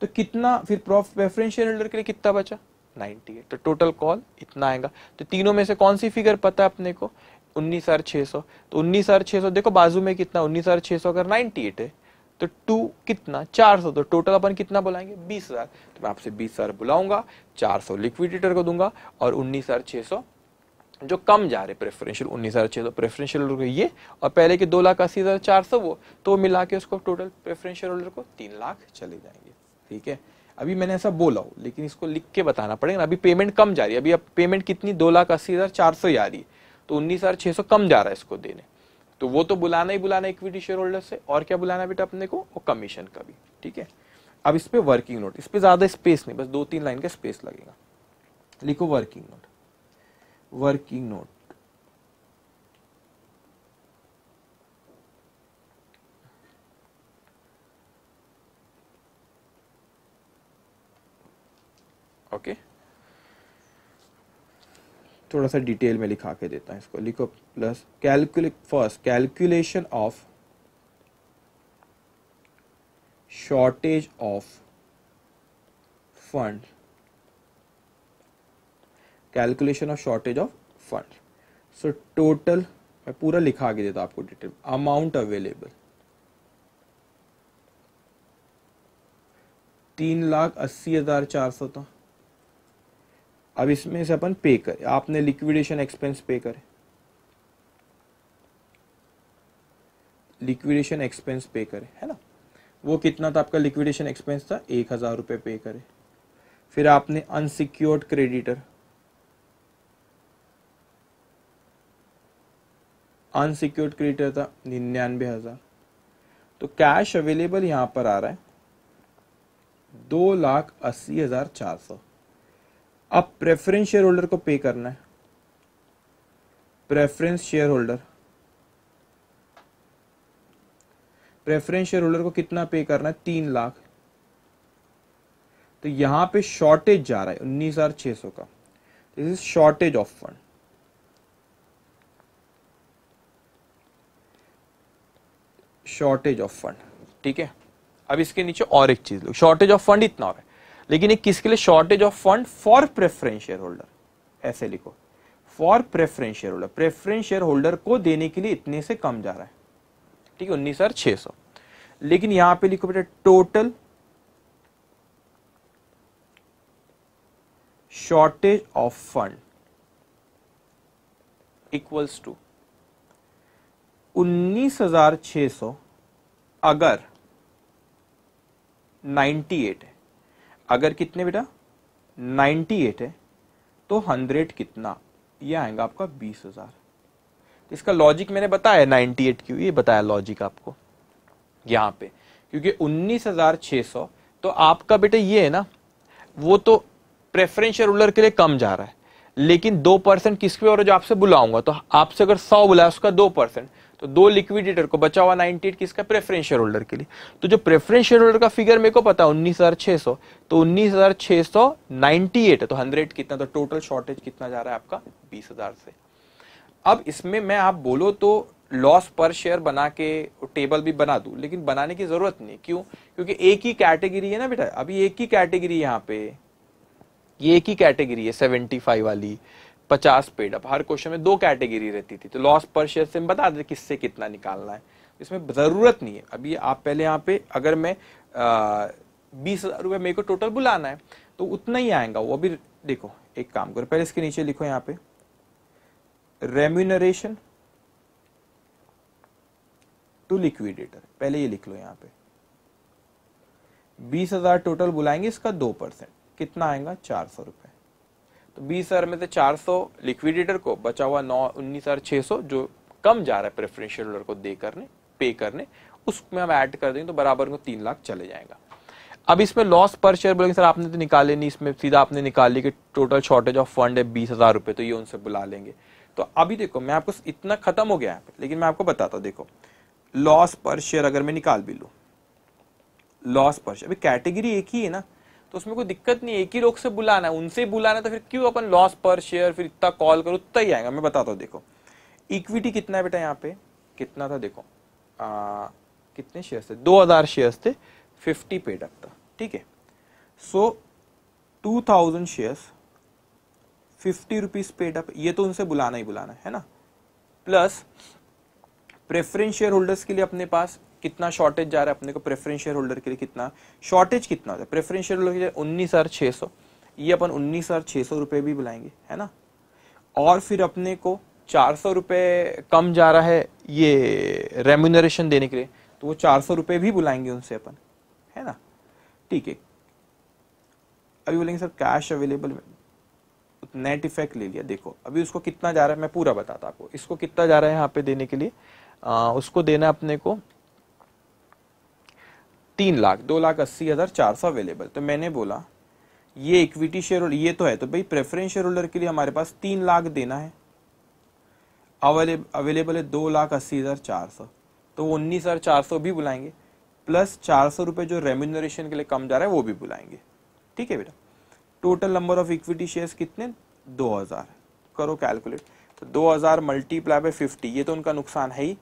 तो कितना फिर प्रेफरेंस शेयर होल्डर के लिए कितना बचा? Ninety eight. तो टोटल कॉल इतना आएगा। तो तीनों में से कौन सी फिगर पता है अपने को? उन्नीस हजार छह सौ। तो उन्नीस हजार छह सौ देखो बाजू में कितना, उन्नीस हजार छह सौ अगर नाइन्टी एट है तो टू कितना चार सौ। तो टोटल अपन कितना बुलाएंगे? बीस हजार। तो मैं आपसे बीस हजार बुलाऊंगा, चार सौ लिक्विडेटर को दूंगा और उन्नीस हजार छह सौ जो कम जा रहे प्रेफरेंशियल, उन्नीस हजार छह सौ प्रेफरेंशियल होल्डर को ये, और पहले के दो लाख अस्सी हजार चार सौ वो, तो मिला के उसको टोटल प्रेफरेंशियल होल्डर को तीन लाख चले जाएंगे। ठीक है, अभी मैंने ऐसा बोला हो लेकिन इसको लिख के बताना पड़ेगा। अभी पेमेंट कम जा रही है, अभी अब पेमेंट कितनी दो लाख अस्सी हजार चार सौ आ रही है, तो उन्नीस हजार छह सौ कम जा रहा है इसको देने। तो वो तो बुलाना ही बुलाना इक्विटी शेयर होल्डर से, और क्या बुलाना बेटा अपने को? वो कमीशन का भी। ठीक है, अब इस पे वर्किंग नोट, इस पे ज्यादा स्पेस नहीं, बस दो तीन लाइन का स्पेस लगेगा। लिखो working note, working note okay, थोड़ा सा डिटेल में लिखा के देता है इसको। लिखो plus calculate first calculation of shortage of fund, calculation of shortage of fund. So total मैं पूरा लिखा के देता आपको डिटेल, अमाउंट अवेलेबल तीन लाख अस्सी हजार चार सौ था। अब इसमें से अपन पे करें, आपने लिक्विडेशन एक्सपेंस पे करें, लिक्विडेशन एक्सपेंस पे करें, है ना। वो कितना था आपका लिक्विडेशन एक्सपेंस था? एक हजार रुपये पे करें। फिर आपने अनसिक्योर्ड क्रेडिटर, अनसिक्योर्ड क्रेडिटर था निन्यानवे हजार। तो कैश अवेलेबल यहां पर आ रहा है दो लाख अस्सी हजार चार सौ। अब प्रेफरेंस शेयर होल्डर को पे करना है, preference share holder, preference share holder को कितना पे करना है? तीन लाख। तो यहां पे शॉर्टेज जा रहा है उन्नीस हजार छह सौ का, this is shortage of fund. Shortage of fund ठीक है। अब इसके नीचे और एक चीज लो, शॉर्टेज ऑफ फंड इतना हो रहा है, लेकिन ये किसके लिए? Shortage of fund for preference share holder, ऐसे लिखो, for preference share holder, preference share holder को देने के लिए इतने से कम जा रहा है। ठीक है, उन्नीस हजार छह सौ। लेकिन यहां पे लिखो बेटा total shortage of fund equals to उन्नीस हजार छह सौ अगर नाइन्टी एट है, अगर कितने बेटा? अट्ठानवे है, तो हंड्रेड कितना? ये आएगा आपका बीस हजार। इसका लॉजिक मैंने बताया अट्ठानवे क्यों, ये बताया लॉजिक आपको यहाँ पे, क्योंकि उन्नीस हजार छह सौ तो आपका बेटा ये है ना, वो तो प्रेफरेंस शेयर होल्डर के लिए कम जा रहा है, लेकिन दो परसेंट किसके और जो आपसे बुलाऊंगा, तो आपसे अगर सौ बुलाया उसका दो परसेंट, तो दो लिक्विडेटर को बचा हुआ अट्ठानवे किसका? प्रेफरेंस शेयर होल्डर के लिए। तो जो प्रेफरेंस शेयर होल्डर का फिगर मेरे को पता है उन्नीस हजार छह सौ, तो उन्नीस हजार छह सौ अट्ठानवे है तो हंड्रेड कितना, तो टोटल शॉर्टेज कितना जा रहा है आपका? बीस हजार से। अब इसमें मैं आप बोलो तो लॉस पर शेयर बना के टेबल भी बना दूं, लेकिन बनाने की जरूरत नहीं। क्यों? क्योंकि एक ही कैटेगरी है ना बेटा, अभी एक ही कैटेगरी यहाँ पे, ये एक ही कैटेगरी है सेवेंटी फाइव वाली, पचास पेड अप, हर क्वेश्चन में दो कैटेगरी रहती थी, तो लॉस पर शेयर से हम बता देते किससे कितना निकालना है, इसमें ज़रूरत नहीं है। अभी आप पहले यहाँ पे अगर मैं बीस हज़ार रुपये मेरे को टोटल बुलाना है तो उतना ही आएगा वो। अभी देखो एक काम करो, पहले इसके नीचे लिखो यहाँ पे रेम्यूनरेशन टू लिक्विडेटर, पहले ये लिख लो यहाँ पे बीस हज़ार टोटल बुलाएंगे, इसका दो परसेंट कितना आएगा? चार सौ रुपये। तो बीस हजार में से चार सौ लिक्विडेटर को बचा हुआ नौ उन्नीस हजार छह सौ जो कम जा रहा है प्रेफरेंशियल होल्डर को दे करने पे करने, उसमें हम ऐड कर देंगे तो बराबर को तीन लाख चले जाएगा। अब इसमें लॉस पर शेयर बोलेंगे सर आपने तो निकाले नहीं, इसमें सीधा आपने निकाली कि टोटल शॉर्टेज ऑफ फंड है बीस हजार रुपये, तो ये उनसे बुला लेंगे। तो अभी देखो मैं आपको इतना खत्म हो गया है, लेकिन मैं आपको बताता हूँ। देखो लॉस पर शेयर अगर मैं निकाल भी लूँ, लॉस पर शेयर, अभी कैटेगरी एक ही है ना, तो उसमें कोई दिक्कत नहीं है, एक ही लोग से बुलाना है, उनसे ही बुलाना है, तो फिर क्यों अपन लॉस पर शेयर फिर इतना कॉल करो, उतना ही आएगा। मैं बताता हूँ, देखो इक्विटी कितना है बेटा, यहाँ पे कितना था देखो, आ, कितने शेयर्स थे, दो हजार शेयर्स थे, फिफ्टी पेड अप था, ठीक है। So two thousand shares fifty rupees paid up, ये तो उनसे बुलाना ही बुलाना है ना। प्लस प्रेफरेंस शेयर होल्डर्स के लिए अपने पास कितना शॉर्टेज जा रहा है, अपने को प्रेफरेंस शेयर होल्डर के लिए कितना शॉर्टेज कितना होता है, प्रेफरेंस शेयर होल्डर के लिए उन्नीस हजार छः सौ, ये अपन उन्नीस हजार छः सौ रुपये भी बुलाएंगे, है ना। और फिर अपने को चार सौ रुपये कम जा रहा है ये रेम्यूनरेशन देने के लिए, तो वो चार सौ रुपये भी बुलाएंगे उनसे अपन, है ना, ठीक है। अभी बोलेंगे सर कैश अवेलेबल में नेट इफेक्ट ले लिया, देखो अभी उसको कितना जा रहा है, मैं पूरा बताता आपको, इसको कितना जा रहा है यहाँ पे देने के लिए, आ, उसको देना अपने को तीन लाख, दो लाख अस्सी हजार चार सौ अवेलेबल। तो मैंने बोला ये इक्विटी शेयर होल्डर ये तो है, तो भाई प्रेफरेंस शेयर होल्डर के लिए हमारे पास तीन लाख देना है, अवेलेबल है दो लाख अस्सी हजार चार सौ, तो वो उन्नीस हजार चार सौ भी बुलाएंगे, प्लस चार सौ रुपये जो रेम्यूनरेशन के लिए कम जा रहा है वो भी बुलाएंगे, ठीक है बेटा। Total number of equity shares कितने, दो हजार, करो कैलकुलेट, तो दो हजार मल्टीप्लाई बाय फिफ्टी, ये तो उनका नुकसान है ही,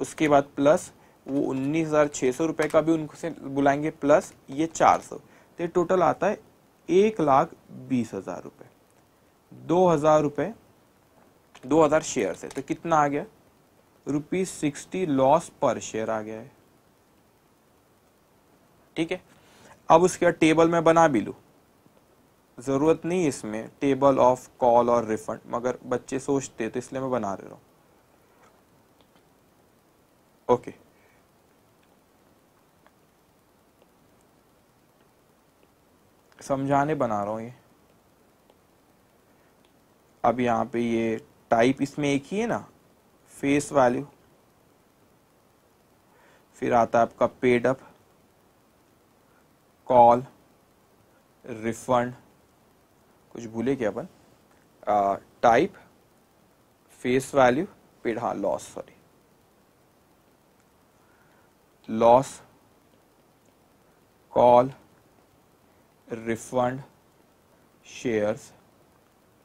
उसके बाद प्लस वो उन्नीस हजार छः सौ रुपये का भी उनसे बुलाएंगे, प्लस ये चार सौ, तो टोटल आता है एक लाख बीस हजार रुपये, दो हजार रुपये दो हजार शेयर है, तो कितना आ गया, rupees sixty loss per share आ गया है, ठीक है। अब उसके बाद टेबल में बना भी लूँ, ज़रूरत नहीं इसमें टेबल ऑफ कॉल और रिफंड, मगर बच्चे सोचते तो इसलिए मैं बना रहा हूँ, ओके। समझाने बना रहा हूँ ये। अब यहाँ पे ये टाइप इसमें एक ही है ना, फेस वैल्यू, फिर आता है आपका पेड अप, कॉल, रिफंड, कुछ भूले क्या अपन, टाइप, फेस वैल्यू, पेड, हाँ loss, sorry loss, call, refund, shares,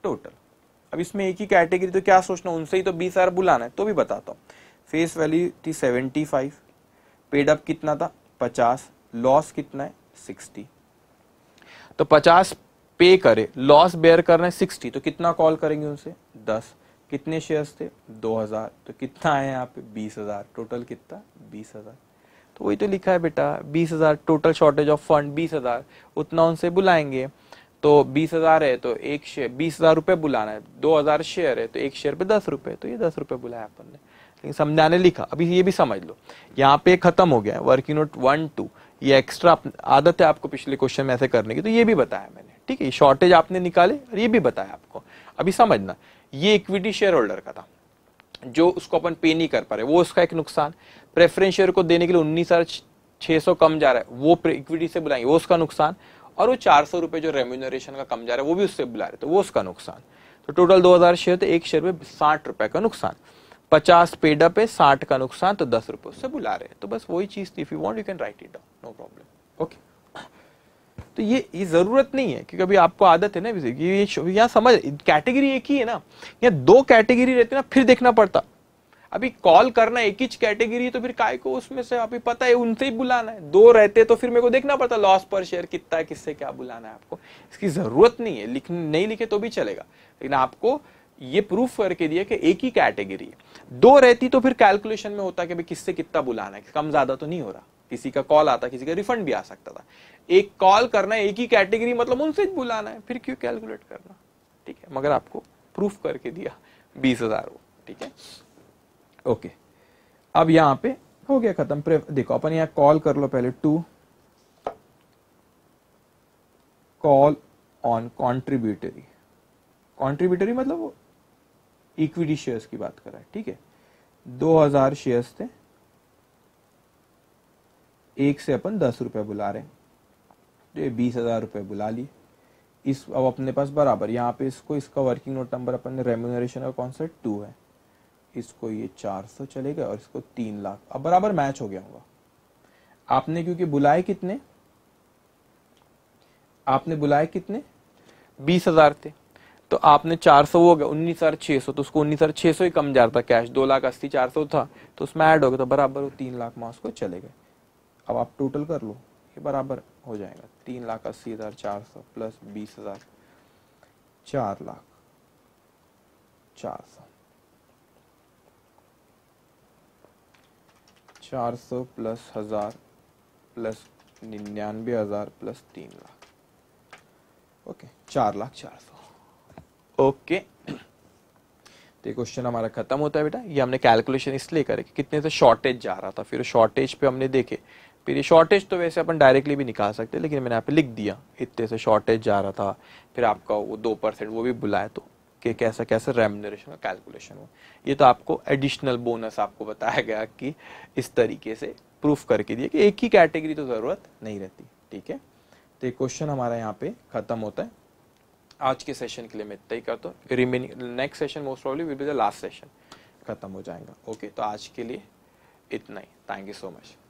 total. अब इसमें एक ही कैटेगरी, तो क्या सोचना, उनसे ही तो बीस हजार बुलाना है, तो भी बताता हूँ। फेस वैल्यू थी सेवेंटी फाइव, पेड अप कितना था पचास, लॉस कितना है सिक्सटी, तो पचास पे करे, लॉस बेयर करना है सिक्सटी, तो कितना कॉल करेंगे उनसे दस, कितने शेयर्स थे दो हजार, तो कितना है यहाँ पे बीस हजार, टोटल कितना बीस हजार, तो वही तो लिखा है बेटा बीस हजार, टोटल शॉर्टेज ऑफ फंड बीस हजार, उतना उनसे बुलाएंगे, तो बीस हजार है तो एक शेयर बीस हजार रुपये बुलाना है, दो हजार शेयर है तो एक शेयर पे दस रुपये, तो ये दस रुपये बुलाया अपन ने, लेकिन समझाने लिखा। अभी ये भी समझ लो, यहाँ पे खत्म हो गया है वर्किंग नोट वन टू, ये एक्स्ट्रा आदत है आपको पिछले क्वेश्चन में ऐसे करने की, तो ये भी बताया मैंने, ठीक है। शॉर्टेज आपने निकाले और ये भी बताया आपको। अभी समझना, ये इक्विटी शेयर होल्डर का था जो उसको अपन पे नहीं कर पा रहे, वो उसका एक नुकसान। प्रेफरेंस शेयर को देने के लिए उन्नीस हजार छः सौ कम जा रहा है, वो इक्विटी से बुलाएंगे, वो उसका नुकसान। और वो चार सौ रुपये जो रेम्यूनरेशन का कम जा रहा है वो भी उससे बुला रहे, तो वो उसका नुकसान। तो टोटल दो हजार शेयर थे, एक शेयर पे साठ रुपये का नुकसान, पचास पेड अप है, साठ का नुकसान, तो दस रुपये उससे बुला रहे हैं, तो बस वही चीज़ थी। If you want you can write it down, no problem, okay. तो ये ये ज़रूरत नहीं है, क्योंकि अभी आपको आदत है ना, ये यहाँ समझ कैटेगरी एक ही है ना, यहाँ दो कैटेगरी रहती ना, फिर देखना पड़ता। अभी कॉल करना एक ही कैटेगरी, तो फिर काय को उसमें से अभी पता है उनसे ही बुलाना है। दो रहते तो फिर मेरे को देखना पड़ता लॉस पर शेयर कितना है, किससे क्या बुलाना है। आपको इसकी ज़रूरत नहीं है, लिख नहीं लिखे तो भी चलेगा, लेकिन आपको ये प्रूफ करके दिया कि एक ही कैटेगरी है। दो रहती तो फिर कैलकुलेशन में होता कि भाई किससे कितना बुलाना है, कम ज्यादा तो नहीं हो रहा, किसी का कॉल आता, किसी का रिफंड भी आ सकता था। एक कॉल करना है, एक ही कैटेगरी, मतलब उनसे बुलाना है, फिर क्यों कैलकुलेट करना, ठीक है। मगर आपको प्रूफ करके दिया बीस हजार वो, ठीक है, ओके। अब यहाँ पे हो गया खत्म। देखो अपन यहाँ कॉल कर लो पहले, to call on contributory, contributory मतलब वो इक्विटी शेयर्स की बात कर रहा है, ठीक है। दो हजार शेयर्स थे, एक से अपन दस रुपये बुला रहे हैं, तो ये बीस हजार रुपये बुला लिए। इस अब अपने पास बराबर यहाँ पे इसको, इसका वर्किंग नोट नंबर अपन ने रेम्यूनरेशन का कौन सा टू है, इसको ये चार सौ चलेगा और इसको तीन लाख। अब बराबर मैच हो गया होगा आपने, क्योंकि बुलाए कितने, आपने बुलाए कितने, बीस हजार थे, तो आपने चार सौ हो गया उन्नीस हजार छह सौ, तो उसको उन्नीस हजार छह सौ ही कम जा रहा था कैश, दो लाख अस्सी चार सौ था तो उसमें ऐड हो गया, तो बराबर वो तीन लाख मास को चले गए। अब आप टोटल कर लो, ये बराबर हो जाएगा तीन लाख अस्सी हजार चार सौ प्लस बीस हजार चार लाख चार सौ चार सौ प्लस हजार प्लस निन्यानवे हजार प्लस तीन लाख ओके चार लाख चार सौ ओके okay. तो क्वेश्चन हमारा खत्म होता है बेटा। ये हमने कैलकुलेशन इसलिए करे कि कितने से शॉर्टेज जा रहा था, फिर शॉर्टेज पे हमने देखे, फिर ये शॉर्टेज तो वैसे अपन डायरेक्टली भी निकाल सकते हैं, लेकिन मैंने यहाँ पे लिख दिया इतने से शॉर्टेज जा रहा था, फिर आपका वो दो परसेंट वो भी बुलाया तो कि कैसा कैसा रेम्यूनरेशन का कैलकुलेशन हो। ये तो आपको एडिशनल बोनस आपको बताया गया कि इस तरीके से प्रूफ करके दिया कि एक ही कैटेगरी तो ज़रूरत नहीं रहती, ठीक है। तो ये क्वेश्चन हमारा यहाँ पे खत्म होता है। आज के सेशन के लिए मैं इतना ही करता हूँ, remaining next session most probably will be the last session खत्म हो जाएगा। ओके, तो आज के लिए इतना ही। Thank you so much.